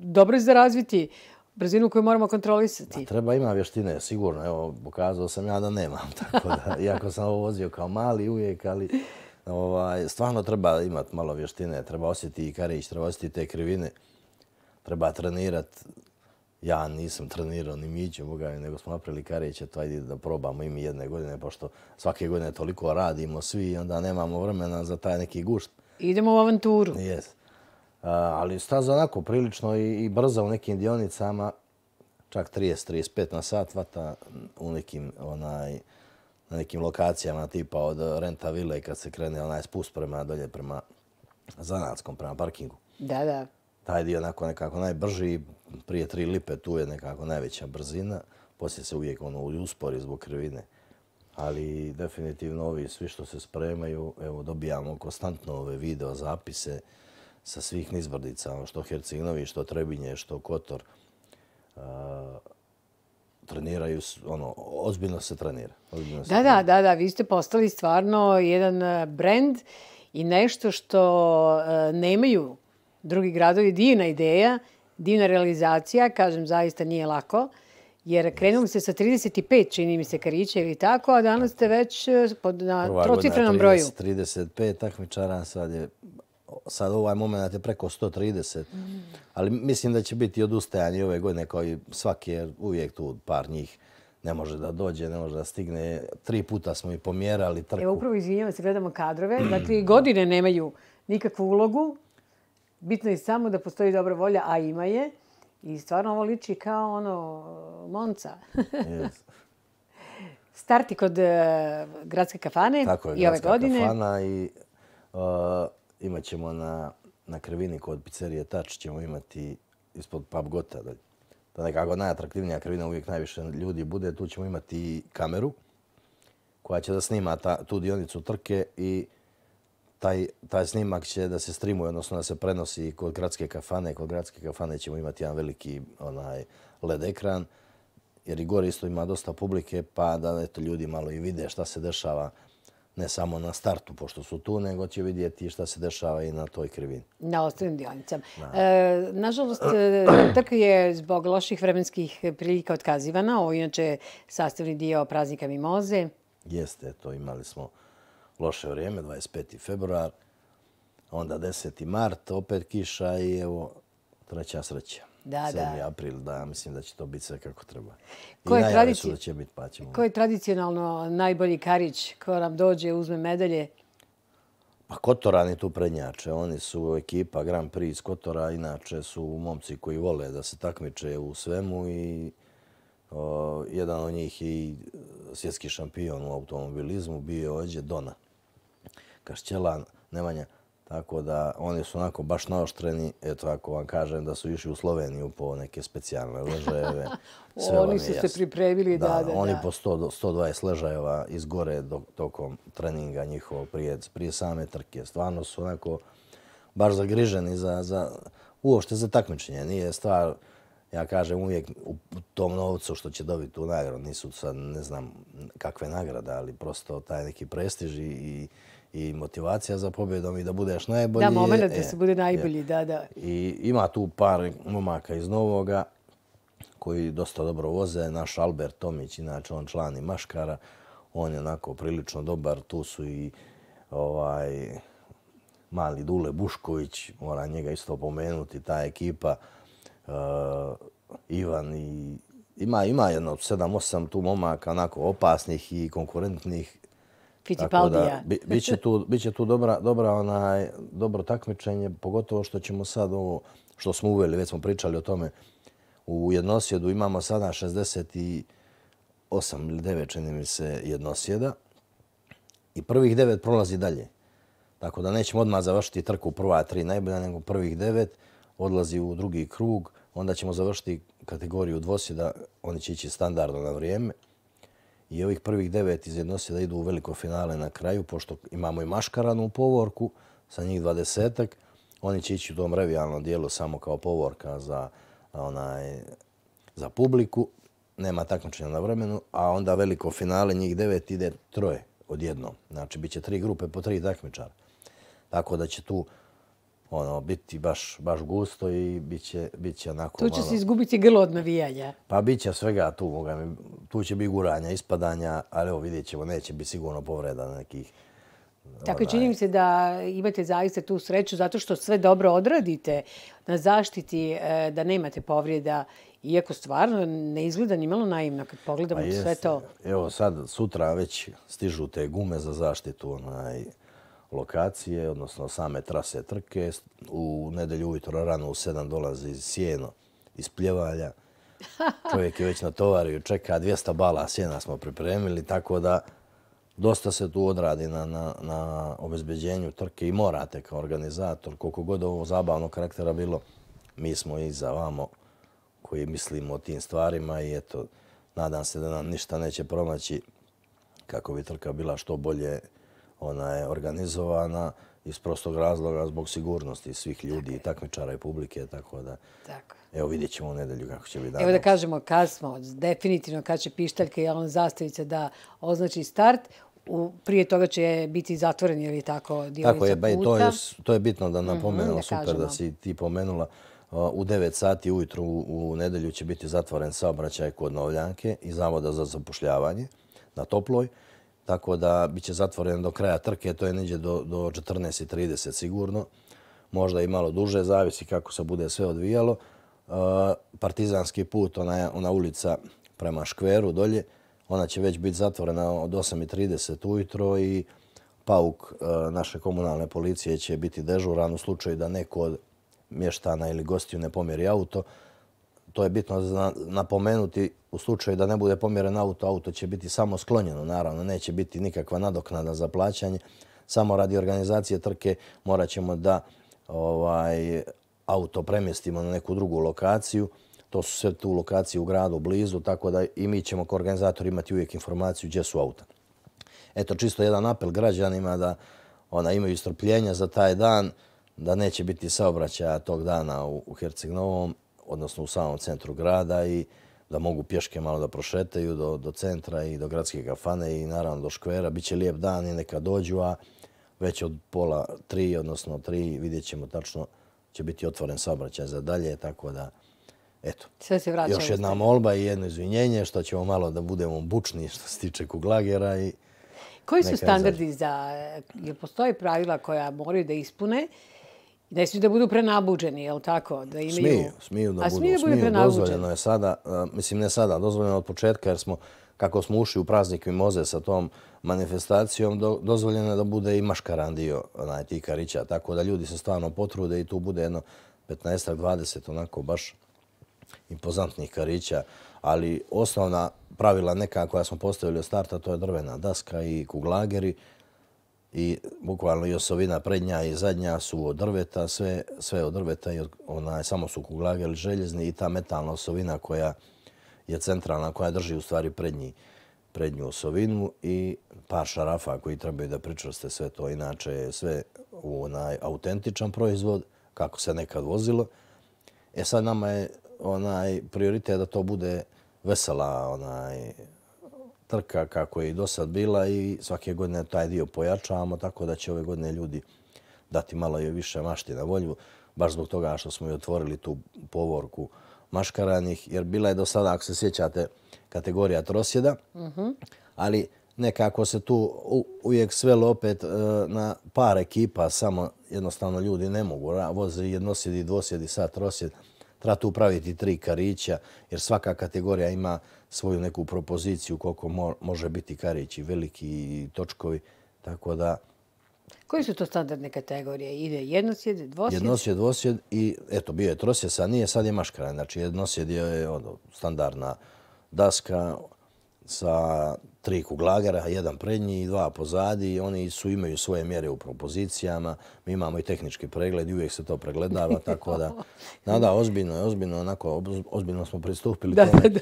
dobro za razviti, brzinu koju moramo kontrolisati. Treba ima vještine, sigurno. Evo, pokazao sam ja da nemam, tako da, iako sam ovo vozio kao mali uvijek, ali stvarno treba imati malo vještine, treba osjetiti i karić, treba osjetiti te krivine, treba trenirati. Ja nisam trenirao ni Miću, nego smo napravili Kariće, to ajde da probamo i mi jedne godine, pošto svake godine toliko radimo svi i onda nemamo vremena za taj neki gušt. Idemo u avanturu. Jes. Ali staza onako prilično i brza u nekim dionicama, čak 30-35 na sat vata na nekim lokacijama tipa od Renta Vile kad se krene onaj spust prema dolje, prema Zanatskom, prema parkingu. Da, da. Taj dio onako nekako najbrži, prije 3 lipe tu je nekako najveća brzina, poslije se uvijek uspori zbog krivine. Ali definitivno ovi svi što se spremaju, evo dobijamo konstantno ove video zapise sa svih nizbrdica, što Herceg-Novi, što Trebinje, što Kotor. Treniraju, ozbiljno se trenira. Da, da, da, vi ste postali stvarno jedan brend i nešto što nemaju drugi gradovi, divna ideja, divna realizacija, kažem, zaista nije lako. Jer krenuli ste sa 35, čini mi se, karića ili tako, a danas ste već na trocifrenom broju. 35 takmičara, sad ovaj moment je preko 130. Ali mislim da će biti odustajanje ove godine kao i svaki, jer uvijek tu par njih ne može da dođe, ne može da stigne. 3 puta smo i pomjerali trku. Evo, upravo izvinjavam se, gledamo kadrove. Dakle, godine nemaju nikakvu ulogu. Bitno je samo da postoji dobra volja, a ima je. I stvarno ovo liči kao Monca. Starti kod gradske kafane i ove godine. Tako je, gradska kafana i imat ćemo na krivini kod pizzerije Tač, ćemo imati ispod Pub Gota. Da nekako najatraktivnija krivina uvijek najviše ljudi bude. Tu ćemo imati kameru koja će da snima tu dionicu trke i taj snimak će da se streamuje, odnosno da se prenosi kod gradske kafane. Kod gradske kafane ćemo imati jedan veliki LED ekran jer i gore isto ima dosta publike, pa da ljudi malo i vide šta se dešava, ne samo na startu, pošto su tu, nego će vidjeti šta se dešava i na toj krivini. Na ostalim dionicama. Nažalost, trka je zbog loših vremenskih prilika otkazivana. Ovo je inače sastavni dio praznika Mimoze. Jeste, to imali smo loše vrijeme, 25. februar, onda 10. mart, opet kiša i evo, treća sreća. 7. april, da, mislim da će to biti sve kako treba. I najave su da će biti, pa ćemo. Ko je tradicionalno najbolji karić ko nam dođe, uzme medalje? Pa Kotorani tu prednjače. Oni su ekipa Grand Prix iz Kotora. Inače su momci koji vole da se takmiče u svemu i jedan od njih je i svjetski šampion u automobilizmu, bio ođe Dona Kašćelan, Nemanja. Tako da oni su onako baš naoštreni, eto ako vam kažem da su išli u Sloveniju po neke specijalne ležajeve. Oni su se pripremili, da. Oni po 120 ležajeva izgore tokom treninga njihovo prije same trke. Stvarno su onako baš zagriženi uopšte za takmičenje. Nije stvar, ja kažem uvijek u tom novcu što će dobiti tu nagradu. Nisu sad ne znam kakve nagrade, ali prosto taj neki prestiž i motivacija za pobjedom i da budeš najbolji. Da, moment da se bude najbolji, da. I ima tu par momaka iz Novoga koji dosta dobro voze. Naš Albert Tomić, inače on član i Maškara, on je onako prilično dobar. Tu su i mali Dule Bušković, moram njega isto pomenuti, ta ekipa. Ivan i... Ima jedno 7-8 tu momaka onako opasnih i konkurentnih. Tako da, biće tu dobro takmičenje, pogotovo što ćemo sad ovo, što smo uveli, već smo pričali o tome, u jednosjedu imamo sada 68 ili 9, čini mi se, jednosjeda i prvih 9 prolazi dalje. Tako da nećemo odmah završiti trku prva 3 najbolja, nego prvih 9 odlazi u drugi krug, onda ćemo završiti kategoriju dvosjeda, oni će ići standardno na vrijeme. I ovih prvih 9 iz jednosjeda idu u veliko finale na kraju, pošto imamo i Maškaranu u povorku, sa njih 20-ak. Oni će ići u tom revijalnom dijelu samo kao povorka za publiku. Nema takmičenja na vremenu, a onda veliko finale, njih 9 ide 3 odjednom. Znači, bit će 3 grupe po 3 takmičara. Tako da će tu biti baš gusto i bit će onako malo... Tu će se izgubiti grlo od navijanja. Pa bit će svega tu. Tu će biti guranja, ispadanja, ali evo vidjet ćemo, neće biti sigurno povreda nekih... Tako čini mi se da imate zaista tu sreću zato što sve dobro odradite na zaštiti, da nemate povreda, iako stvarno ne izgleda ni malo naivno kad pogledamo sve to. Evo sad, sutra već stižu te gume za zaštitu lokacije, odnosno same trase trke. U nedelju ujutro rano u 7 dolazi sjeno iz Pljevalja. Čovjek je već na tovariju, čeka 200 bala sjena smo pripremili, tako da dosta se tu odradi na obezbeđenju trke i morate kao organizator, koliko god ovo zabavnog karaktera bilo, mi smo i za vamo koji mislimo o tim stvarima i eto, nadam se da nam ništa neće promaći kako bi trka bila što bolje ona je organizovana iz prostog razloga zbog sigurnosti svih ljudi i takmičara i publike, tako da evo vidjet ćemo u nedelju kako će biti danas. Evo da kažemo kad smo, definitivno kad će pištaljka i ona zastavica da označi start, prije toga će biti zatvoren, je li tako, dionica puta? Tako je, to je bitno da napomenemo, super da si ti pomenula. U 9 sati ujutru u nedelju će biti zatvoren saobraćaj kod Novljanke i Zavoda za zapošljavanje na Toploj. Tako da biće zatvoren do kraja trke, to je neđe do 14:30 sigurno. Možda i malo duže, zavisi kako se bude sve odvijalo. Partizanski put, ona ulica prema škveru dolje, ona će već biti zatvorena od 8:30 ujutro i Pauk naše komunalne policije će biti dežuran u slučaju da neko od mještana ili gostiju ne pomjeri auto. To je bitno napomenuti, u slučaju da ne bude pomjeren auto, auto će biti samo sklonjeno, naravno. Neće biti nikakva nadoknada za plaćanje. Samo radi organizacije trke morat ćemo da auto premjestimo na neku drugu lokaciju. To su sve tu lokacije u gradu blizu, tako da i mi ćemo kao organizator imati uvijek informaciju gdje su auta. Eto, čisto jedan apel građanima da imaju strpljenja za taj dan, da neće biti saobraćaja tog dana u Herceg Novom, odnosno u samom centru grada i da mogu pješke malo da prošetaju do centra i do gradske kafane i naravno do škvera. Biće lijep dan i neka dođu, a već od pola tri, odnosno tri, vidjet ćemo tačno, će biti otvoren saobraćaj za dalje, tako da, eto. Sve se vraćamo. Još jedna molba i jedno izvinjenje, što ćemo malo da budemo bučni što se tiče kuglagera. Koji su standardi za, jer postoje pravila koja moraju da ispune, ne smiju da budu prenabuđeni, je li tako? Smiju da budu prenabuđeni. Dozvoljeno je sada, mislim ne sada, dozvoljeno je od početka jer smo, kako smo ušli u praznik mimoze sa tom manifestacijom, dozvoljeno je da bude i maškaran dio tih karića. Tako da ljudi se stvarno potrude i tu bude jedno 15-20 onako baš impozantnih karića. Ali osnovna pravila neka koja smo postavili od starta, to je drvena daska i kuglageri. I bukvalno i osovina prednja i zadnja su od drveta, sve od drveta, samo su kuglageri željezni i ta metalna osovina koja je centralna, koja drži u stvari prednju osovinu i par šarafa koji trebaju da pričvrste sve to. Inače je sve onaj autentičan proizvod, kako se nekad vozilo. E sad nama je prioritet da to bude vesela trka kako je i do sad bila i svake godine taj dio pojačavamo, tako da će ove godine ljudi dati malo i više mašti na volju, baš zbog toga što smo i otvorili tu povorku maškaranih, jer bila je do sada, ako se sjećate, kategorija trosjeda, ali nekako se tu uvijek svelo opet na par ekipa, samo jednostavno ljudi ne mogu, voze jednosjedi, dvosjedi, sad trosjed. Treba tu praviti tri karića, jer svaka kategorija ima svoju neku propoziciju koliko može biti karići, veliki točkovi, tako da... Koji su to standardne kategorije? Ide jednosjed, dvosjed? Jednosjed, dvosjed i eto, bio je trosjed, sad nije, sad je maškaran. Znači, jednosjed je standardna daska sa tri kuglagera, jedan prednji i dva pozadi. Oni imaju svoje mjere u propozicijama. Mi imamo i tehnički pregled i uvijek se to pregledava, tako da, ozbiljno smo pristupili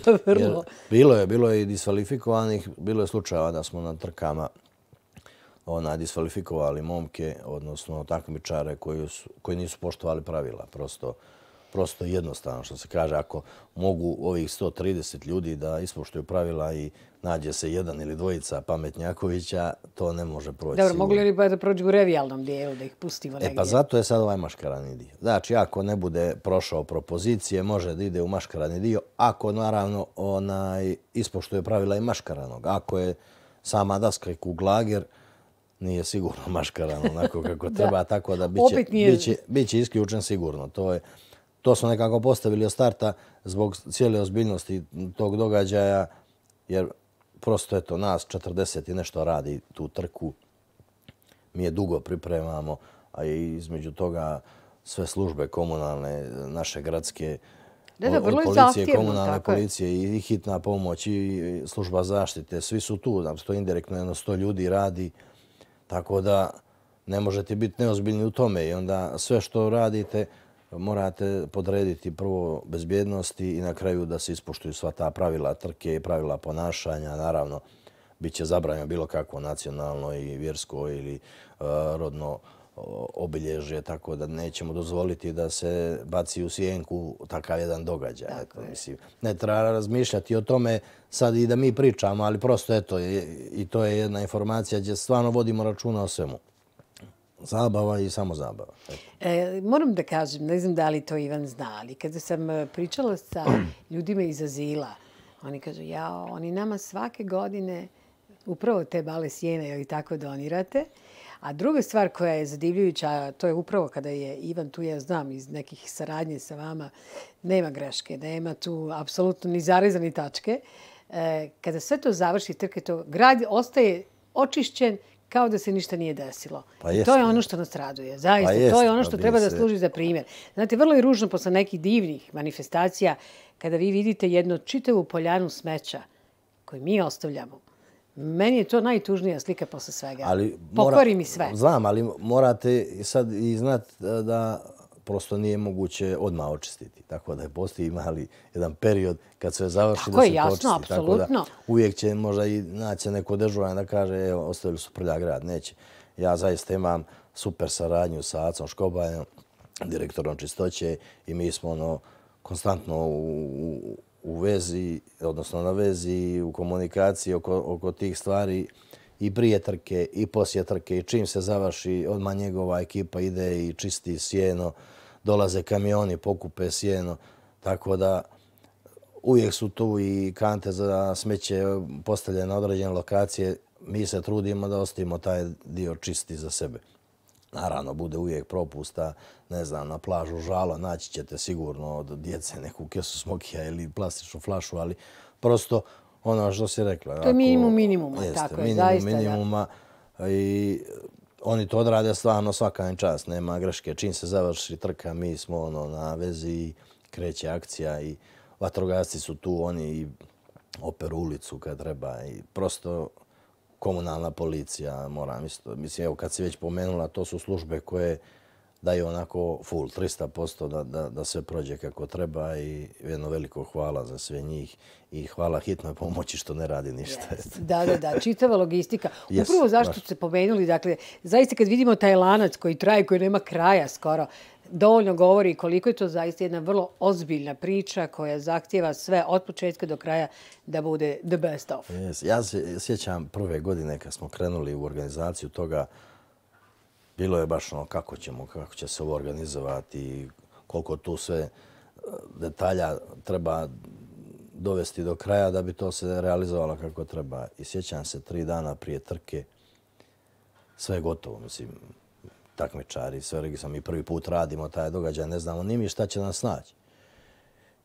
tome. Bilo je i diskvalifikovanih, bilo je slučajeva da smo na trkama diskvalifikovali momke, odnosno takmičare koji nisu poštovali pravila. Prosto i jednostavno, što se kaže, ako mogu ovih 130 ljudi da ispoštuju pravila i nađe se jedan ili dvojica pametnjakovića, to ne može proći. Dobro, mogli li pa da prođu u revijalnom dijelu, da ih pustimo negdje? E pa zato je sad ovaj maškarani dio. Znači, ako ne bude prošao propozicije, može da ide u maškarani dio, ako naravno ispoštuje pravila i maškaranog. Ako je sama daska i kuglager, nije sigurno maškaran onako kako treba, tako da biće isključen sigurno. To smo nekako postavili od starta zbog cijele ozbiljnosti tog događaja, jer prosto eto, nas 40 i nešto radi tu trku. Mi je dugo pripremamo, a i između toga sve službe komunalne, naše gradske, od policije, komunalne policije i hitna pomoć i služba zaštite. Svi su tu, to indirektno jedno 100 ljudi radi, tako da ne možete biti neozbiljni u tome i onda sve što radite morate podrediti prvo bezbjednosti i na kraju da se ispoštuju sva ta pravila trke i pravila ponašanja. Naravno, bit će zabranjeno bilo kako nacionalno i vjersko ili rodno obilježje, tako da nećemo dozvoliti da se baci u sjenku takav jedan događaj. Ne treba razmišljati o tome sad i da mi pričamo, ali prosto eto, i to je jedna informacija gdje stvarno vodimo računa o svemu. Zabava i samo zabava. Moram da kažem, ne znam da li to Ivan zna, ali kada sam pričala sa ljudima iz azila, oni kažu, jao, oni nama svake godine upravo te bale sjene ili tako donirate. A druga stvar koja je zadivljujuća, to je upravo kada je Ivan tu, ja znam, iz nekih saradnje sa vama, nema greške, nema tu apsolutno ni zareza ni tačke. Kada sve to završi, trke to, grad ostaje očišćen, kao da se ništa nije desilo. To je ono što nas raduje. Zaista, to je ono što treba da služi za primjer. Znate, vrlo je ružno posle nekih divnih manifestacija kada vi vidite jednu čitavu poljanu smeća koju mi ostavljamo. Meni je to najtužnija slika posle svega. Pokori mi sve. Znam, ali morate sad i znati da prosto nije moguće odmah očistiti. Tako da je postoji mali jedan period kad sve završi da se to očisti. Tako je, jasno, apsolutno. Uvijek će možda i naći neko dežuranje da kaže evo, ostavili su prlja grad, neće. Ja zaista imam super saradnju sa Acom Škobanjem, direktorom čistoće i mi smo konstantno u vezi, odnosno na vezi, u komunikaciji oko tih stvari i prije trke i poslije trke i čim se završi, odmah njegova ekipa ide i čisti sjeno, dolaze kamioni, pokupe sjeno, tako da uvijek su tu i kante za smeće postavljene na određene lokacije. Mi se trudimo da ostavimo taj dio čisti za sebe. Naravno, bude uvijek propusta, ne znam, na plažu Žala naći ćete sigurno od djece neku kesu smokija ili plastičnu flašu, ali prosto ono što si rekla. To je minimum minimuma, tako je, zaista. Minimum minimuma i oni to odrade stvarno svaka čast, nema greške. Čim se završi trka, mi smo ono na vezi i kreće akcija i vatrogasci su tu, oni operu ulicu kad treba i prosto... Komunalna policija, moram isto. Mislim, evo, kad si već pomenula, to su službe koje daju onako full, 300% da sve prođe kako treba i jedno veliko hvala za sve njih i hvala hitnoj pomoći što ne radi ništa. Da, čitava logistika. Upravo zašto ste pomenuli, dakle, zaista kad vidimo taj lanac koji traje, koji nema kraja skoro, dovoljno govori koliko je to zaista jedna vrlo ozbiljna priča koja zahtjeva sve od početka do kraja da bude the best of. Ja se sjećam prve godine kad smo krenuli u organizaciju toga, bilo je baš ono kako će se ovo organizovati, koliko tu sve detalja treba dovesti do kraja da bi to se realizovalo kako treba. I sjećam se 3 dana prije trke, sve je gotovo, mislim, takmičari, sve registram, mi prvi put radimo taj događaj, ne znamo ni mi šta će nas naći.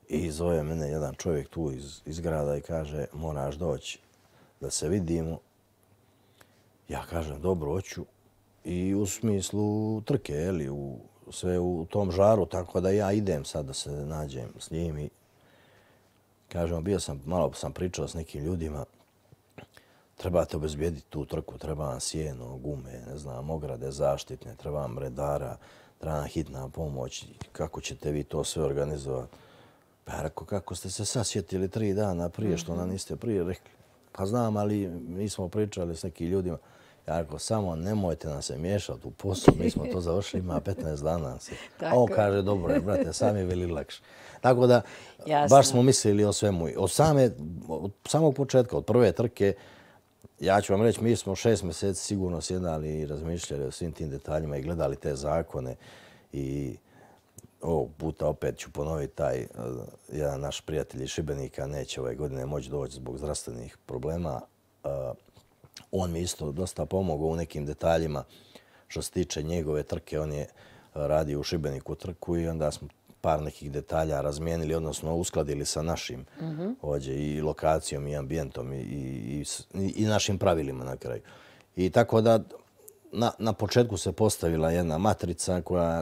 I zove mene jedan čovjek tu iz grada i kaže moraš doći da se vidimo. Ja kažem dobro, hoću. I u smislu trke, sve u tom žaru, tako da ja idem sad da se nađem s njim i kažem, malo sam pričao s nekim ljudima, trebate obezbijediti tu trku, treba vam sjeno, gume, ne znam, ograde zaštitne, treba vam redara, treba vam hitna pomoć, kako ćete vi to sve organizovati? Pa ja rekao, kako ste se sasjetili 3 dana prije, što nam niste prije rekli? Pa znam, ali mi smo pričali s nekim ljudima. Ja rekao, samo nemojte nam se miješati u poslu, mi smo to završili, ima 15 dana. A on kaže, dobro je, brate, sam je veli lakše. Tako da, baš smo mislili o svemu. Od samog početka, od prve trke, ja ću vam reći, mi smo 6 mjeseci sigurno sjedali i razmišljali o svim tim detaljima i gledali te zakone. I ovog puta opet ću ponoviti taj jedan naš prijatelj iz Šibenika neće ove godine moći doći zbog zdravstvenih problema. On mi isto dosta pomogao u nekim detaljima što se tiče njegove trke. On je radio u Šibeniku trku i onda smo par nekih detalja razmijenili, odnosno uskladili sa našim ovdje i lokacijom i ambijentom i našim pravilima na kraju. I tako da na početku se postavila jedna matrica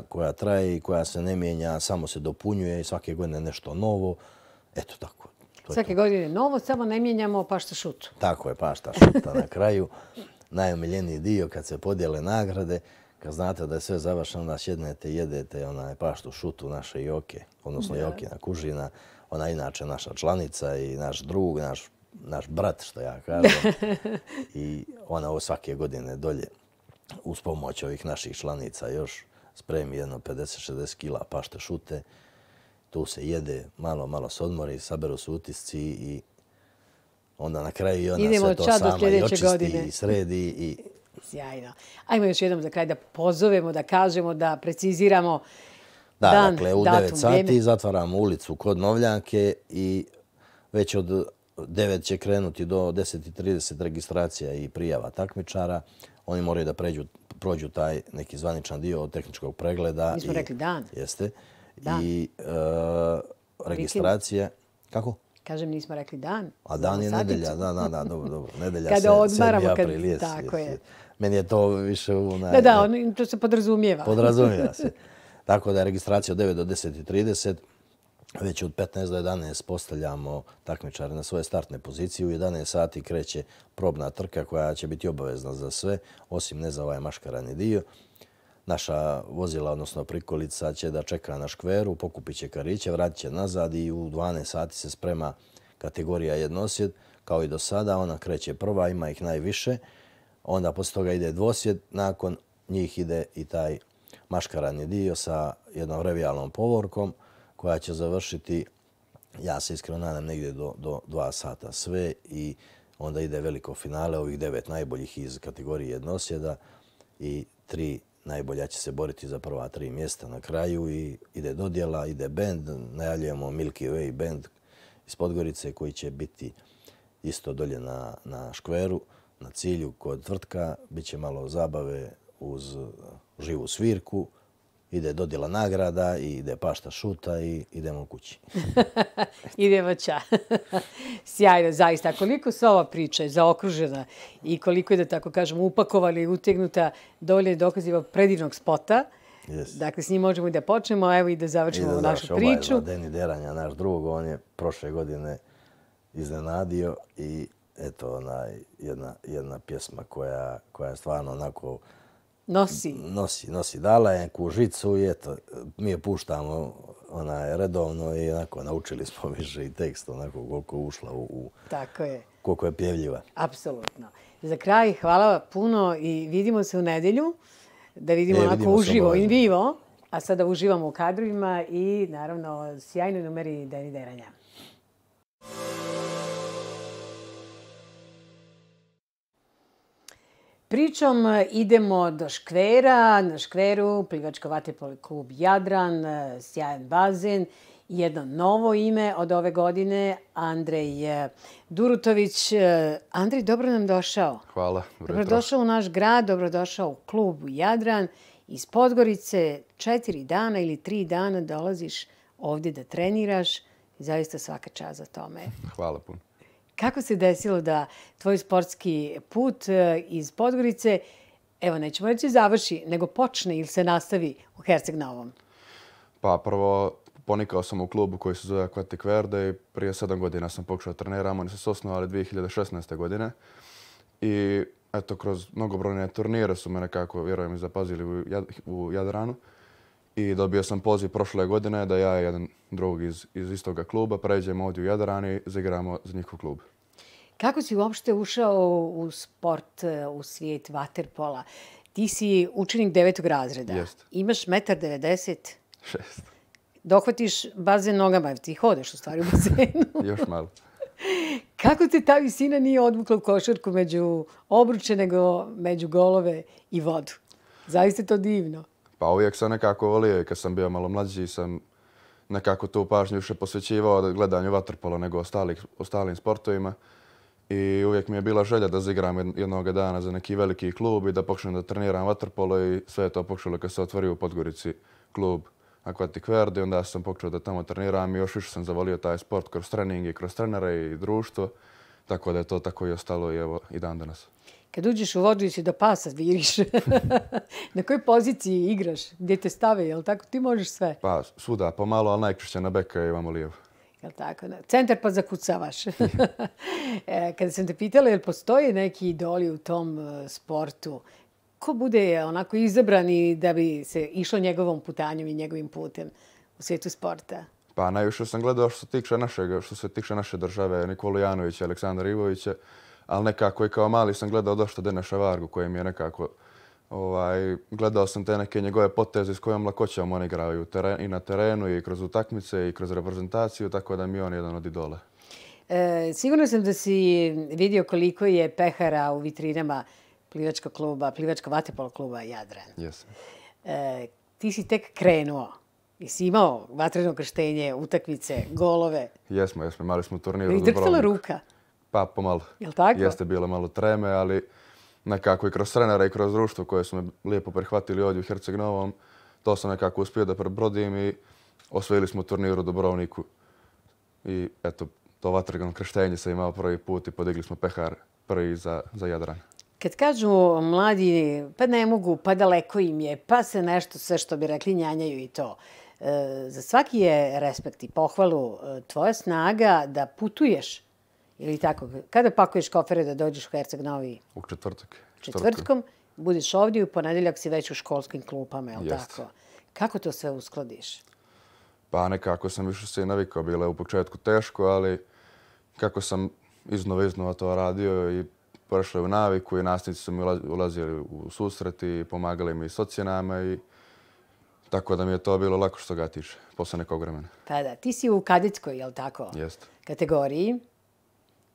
koja traje i koja se ne mijenja, samo se dopunjuje i svake godine nešto novo. Eto tako. Svake godine novo, samo ne mijenjamo pašta šutu. Tako je, pašta šuta na kraju. Najomiljeniji dio kad se podijele nagrade, kad znate da je sve završeno, onda sjednete i jedete paštu šutu naše Joke, odnosno Jokina kužina. Ona je inače naša članica i naš drug, naš brat, što ja kažem. I ona ovo svake godine dolje, uz pomoć ovih naših članica, još spremi jedno 50-60 kila pašte šute. Tu se jede, malo se odmori, saberu se utisci i onda na kraju i ona sve to sama i očisti i sredi i... Sjajno. Ajmo još jednom za kraj da pozovemo, da kažemo, da preciziramo dan, datum, vrijeme. Da, dakle, u 9 sati zatvaramo ulicu kod Novljanke i već od 9 će krenuti do 10:30 registracija i prijava takmičara. Oni moraju da prođu taj neki zvaničan dio od tehničkog pregleda. Mi smo rekli dan. Jeste. I registracija. Kako? Kažem, nismo rekli dan. A dan je nedelja, da, dobro. Nedelja 7. april. Tako je. Meni je to više... Da, to se podrazumijeva. Podrazumijeva se. Tako da je registracija od 9 do 10:30. Već od 15 do 11 postavljamo takmičare na svoje startne pozicije. U 11 sati kreće probna trka koja će biti obavezna za sve, osim ne za ovaj maškarani dio. Naša vozila, odnosno prikolica, će da čeka na škveru, pokupit će kariće, vratit će nazad i u 12 sati se sprema kategorija jednosjed. Kao i do sada, ona kreće prva, ima ih najviše. Onda posle toga ide dvosjed, nakon njih ide i taj maškarani dio sa jednom revijalnom povorkom koja će završiti ja se iskreno nadam negdje do 2 sata sve i onda ide veliko finale ovih 9 najboljih iz kategorije jednosjeda i 3 najbolja će se boriti za prva 3 mjesta na kraju i ide dodjela, ide band, najavljujemo Milky Way band iz Podgorice koji će biti isto dolje na škveru, na cilju kod tvrtka, bit će malo zabave uz živu svirku, ide dodjela nagrada, ide pašta šuta i idemo kući. Idemo ča. Sjajno, zaista. Koliko se ova priča je zaokružena i koliko je, da tako kažemo, upakovali i utegnuta dovoljno je dokaziva predivnog spota. Dakle, s njim možemo i da počnemo, evo i da završimo našu priču. Deni Deranja, naš drug, on je prošle godine iznenadio i eto, jedna pjesma koja je stvarno onako... Nosi. Dala je neku žicu i eto, mi je puštamo redovno i onako naučili smo više i tekst onako koliko je ušla u... Tako je. Koliko je pjevljiva. Apsolutno. Za kraj, hvala puno i vidimo se u nedjelju. Da vidimo onako uživo, in vivo. A sada uživamo u kadrovima i naravno sjajnoj numeri Deni Deranja. Pričom idemo do škvera. Na škveru plivačko-vaterpolo klub Jadran, sjajan bazen, jedno novo ime od ove godine, Andrej Durutović. Andrej, dobro nam došao. Hvala. Dobrodošao u naš grad, dobrodošao u klub Jadran. Iz Podgorice 4 dana ili 3 dana dolaziš ovdje da treniraš. Zaista svaka čast za tome. Hvala puno. Kako se desilo da tvoj sportski put iz Podgorice, evo nećemo reći završi, nego počne ili se nastavi u Herceg-Novom? Pa prvo ponikao sam u klubu koji se zove Akvatik Verde i prije 7 godina sam pokušao treniramo. Oni su se osnovali 2016. godine i eto, kroz mnogobrojne turnire su me nekako, vjerujem, zapazili u Jadranu. I dobio sam poziv prošle godine da ja i jedan drug iz istog kluba pređemo ovdje u Jadran i zaigramo za njihov klub. Kako si uopšte ušao u sport, u svijet vaterpola? Ti si učenik 9. razreda. Imaš 1,96 m. Dohvatiš bazen nogama, ti hodeš u stvari u bazenu. Još malo. Kako te ta visina nije odvukla u košarku među obruče, nego među golove i vodu? Zaista je to divno. Pa uvijek sam nekako volio i kad sam bio malo mlađi sam nekako tu pažnju više posvećivao gledanju vaterpola nego ostalim sportovima. I uvijek mi je bila želja da zaigram jednog dana za neki veliki klub i da pokušam da treniram vaterpolo i sve je to pokušalo kad se otvorio u Podgorici klub Akvatik Verde. Onda sam pokušao da tamo treniram i još više sam zavolio taj sport kroz trening i kroz trenere i društvo. Tako da je to tako i ostalo i evo i dan danas. Kad uđeš u vodu i si do pasa viriš, na kojoj poziciji igraš, gdje te stave, je li tako? Ti možeš sve? Pa svuda, pomalo, ali najčešće na beka i vamo lijevo. Je li tako? Centar pa zakucavaš. Kada sam te pitala, je li postoje neki idoli u tom sportu? Ko bude onako izabrani da bi se išlo njegovom putanjem i njegovim putem u svijetu sporta? Pa najviše sam gledao što se tiče naše države, Nikolu Janovića, Aleksandra Ivovića. Ali nekako i kao mali sam gledao došto Deneša Vargu koji mi je nekako... Gledao sam te neke njegove poteze s kojom lakoćom oni igraju i na terenu i kroz utakmice i kroz reprezentaciju, tako da mi je on jedan od idola. Sigurno sam da si vidio koliko je pehara u vitrinama plivačko-vaterpolo kluba Jadran. Jesam. Ti si tek krenuo. Jesi imao vatreno krštenje, utakmice, golove? Jesmo. Imali smo turnir u Dubrovniku. Je li drhtala ruka? Pa pomalo. Jeste bilo malo treme, ali nekako i kroz trenera i kroz društvo koje su me lijepo prihvatili ovdje u Herceg-Novom, to sam nekako uspio da prebrodim i osvojili smo turnir u Dubrovniku. I eto, to vaterpolo krštenje sam imao prvi put i podigli smo pehar prvi za Jadran. Kad kažu mladi pa ne mogu, pa daleko im je, pa se nešto sve što bi rekli njanjaju i to. Za svaki je respekt i pohvalu tvoja snaga da putuješ. Ili tako, kada pakuješ kofere da dođeš u Herceg-Novi? U četvrtak. Četvrtkom budeš ovdje i u ponedeljak si već u školskim klupama, je li tako? Kako to sve uskladiš? Pa nekako sam više se i navikao. Bilo je u početku teško, ali kako sam iznova to radio i prešao u naviku i nastavnici su mi ulazili u susret i pomagali mi s ocjenama i Tako da mi je to bilo lako što ga tiče, posle nekog vremena. Pa da, ti si u kadetskoj, je li tako? Jeste. Kategoriji.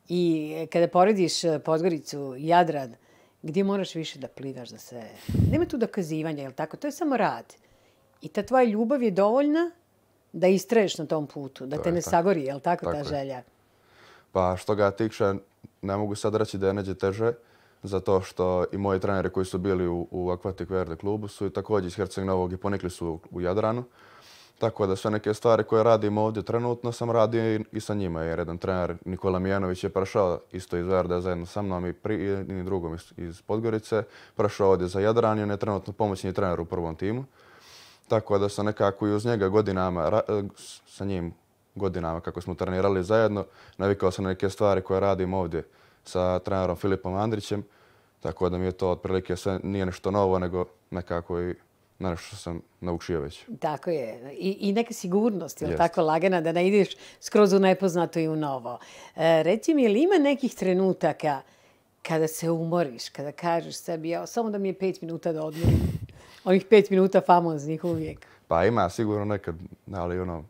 I kada porediš Podgoricu, Jadran, gdje moraš više da plivaš, da se... Nema tu dokazivanja, je li tako? To je samo rad. I ta tvoja ljubav je dovoljna da istraješ na tom putu, da te ne sagori, je li tako ta želja? Pa što ga tiče, ne mogu sad reći da je neđe teže, zato što i moji treneri koji su bili u Akvatik Verde klubu su i također iz Herceg Novog i ponikli su u Jadranu. Tako da sve neke stvari koje radimo ovdje trenutno sam radio i sa njima. Jer jedan trener Nikola Mijanović je prešao isto iz Verde zajedno sa mnom i drugom iz Podgorice. Prešao ovdje za Jadran i on je trenutno pomoćni trener u prvom timu. Tako da sam nekako i uz njega godinama, sa njim godinama kako smo trenirali zajedno, navikao sam na neke stvari koje radim ovdje sa trenerom Filipom Andrićem. Tako da mi je to otprilike sve nije nešto novo, nego nekako i nešto što sam naučio već. Tako je. I neka sigurnost, je li tako, lagana, da ne ideš skroz u nepoznato i u novo. Reci mi, je li ima nekih trenutaka kada se umoriš, kada kažeš sebi samo da mi je 5 minuta da odmorim? Onih 5 minuta famoznih uvijek. Pa ima sigurno nekad, ali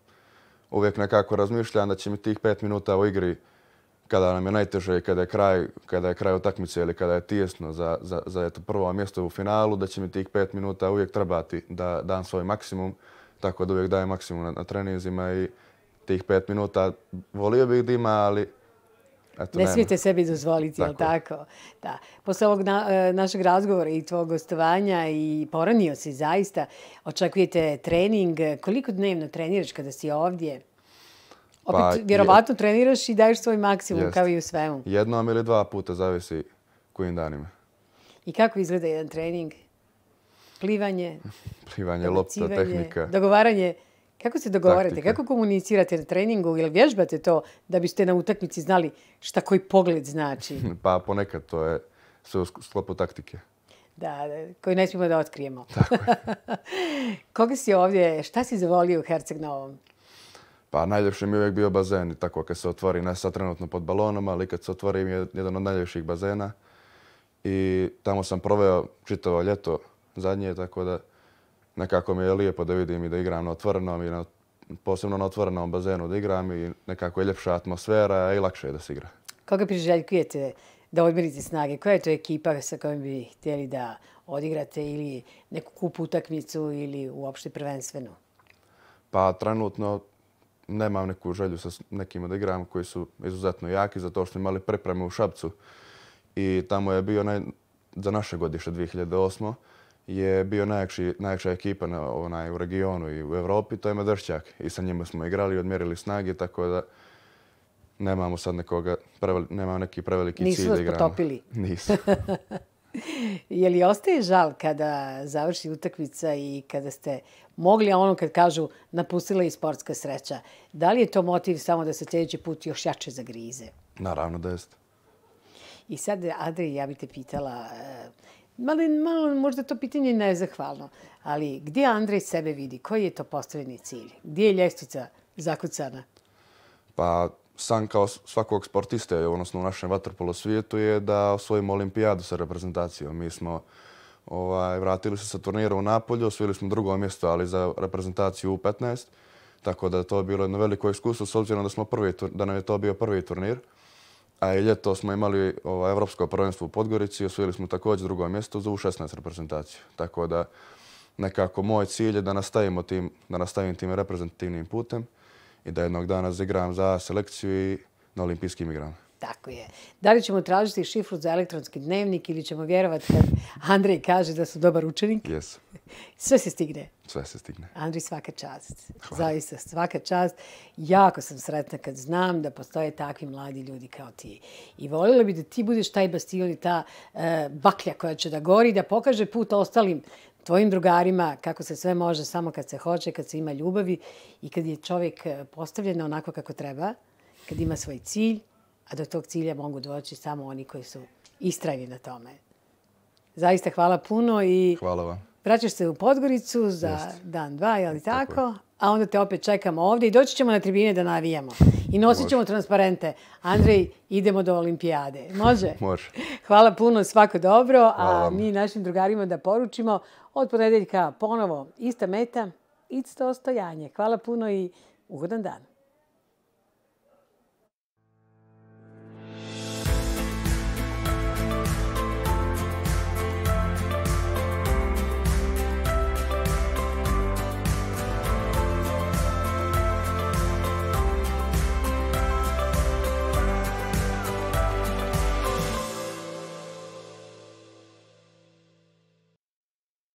uvijek nekako razmišljam da će mi tih 5 minuta u igri, kada nam je najteže i kada je kraj utakmice ili kada je tijesno za prvo mjesto u finalu, da će mi tih 5 minuta uvijek trebati da dam svoj maksimum. Tako da uvijek dajem maksimum na treninzima i tih 5 minuta volio bih da ima, ali... Ne smijete sebi dozvoliti, je li tako? Da. Posle ovog našeg razgovora i tvojeg gostovanja i poranio si zaista, očekujete trening. Koliko dnevno treniraš kada si ovdje? Opet, vjerovatno treniraš i daješ svoj maksimum, kao i u svemu. Jednom ili 2 puta, zavisi kojim danima. I kako izgleda jedan trening? Plivanje? Plivanje, lopta, tehnika. Dogovaranje? Kako se dogovarate? Kako komunicirate na treningu? Ili vježbate to da biste na utakmici znali šta koji pogled znači? Pa ponekad to je sve u sklopu taktike. Da, koju ne smijemo da otkrijemo. Koga si ovdje, šta si zavolio u Herceg Novom? Pa najljepši mi je uvijek bio bazen i tako kad se otvori, ne sad trenutno pod balonom, ali kad se otvori mi je jedan od najljepših bazena. I tamo sam proveo čitavo ljeto zadnje, tako da nekako mi je lijepo da vidim i da igram na otvorenom i posebno na otvorenom bazenu da igram i nekako je ljepša atmosfera i lakše je da se igra. Koga priželjkujete da odmerite snage? Koja je to ekipa sa kojom bi htjeli da odigrate ili neku kup utakmicu ili uopšte prvenstveno? Pa trenutno nemam neku želju sa nekima da igram koji su izuzetno jaki zato što imali pripreme u Šapcu i tamo je bio za naše godište 2008. je bio najjača ekipa u regionu i u Evropi, to je Medršćak. I sa njima smo igrali i odmjerili snage, tako da nemamo sad nekoga, nemamo neki preveliki cilj da igramo. Nisu vas potopili? Nisu. Je li ostaje žal kada završi utakmica i kada ste mogli, a ono kad kažu napustila je sportska sreća, da li je to motiv samo da se sljedeći put još jače zagrize? Naravno da jeste. I sad, Andrej, ja bih te pitala... Malo možda to pitanje je nezahvalno, ali gdje Andrej sebe vidi? Koji je to postavljeni cilj? Gdje je ljestvica zakucana? Pa san kao svakog sportiste, odnosno u našem vaterpolo svijetu, je da osvojimo olimpijadu sa reprezentacijom. Mi smo vratili se sa turnira u Napolju, osvojili smo 2. mjesto, ali za reprezentaciju U15. Tako da to je bilo jedno veliko iskustvo, s obzirom da nam je to bio prvi turnir. A i ljeto smo imali evropsko prvenstvo u Podgorici i osvojili smo također 2. mjesto za U16 reprezentaciju. Tako da nekako moj cilj je da nastavim tim reprezentativnim putem i da jednog dana igram za selekciju i na olimpijskim igrama. Tako je. Da li ćemo tražiti šifru za elektronski dnevnik ili ćemo vjerovati kad Andrej kaže da su dobar učenik? Jesu. Sve se stigne? Sve se stigne. Andrej, svaka čast. Zaista, svaka čast. Jako sam sretna kad znam da postoje takvi mladi ljudi kao ti. I voljela bi da ti budeš taj bastion i ta baklja koja će da gori, da pokaže put ostalim tvojim drugarima kako se sve može samo kad se hoće, kad se ima ljubavi i kad je čovjek postavljen onako kako treba, kad ima svoj cilj, a do tog cilja mogu doći samo oni koji su istrajni na tome. Zaista hvala puno i vraćaš se u Podgoricu za dan-dva, je li tako? A onda te opet čekamo ovdje i doći ćemo na tribine da navijamo. I nosit ćemo transparente. Andrej, idemo do olimpijade. Može? Može. Hvala puno, svako dobro. A mi našim drugarima da poručimo Od ponedeljka ponovo ista meta, isto ostojanje. Hvala puno i ugodan dan.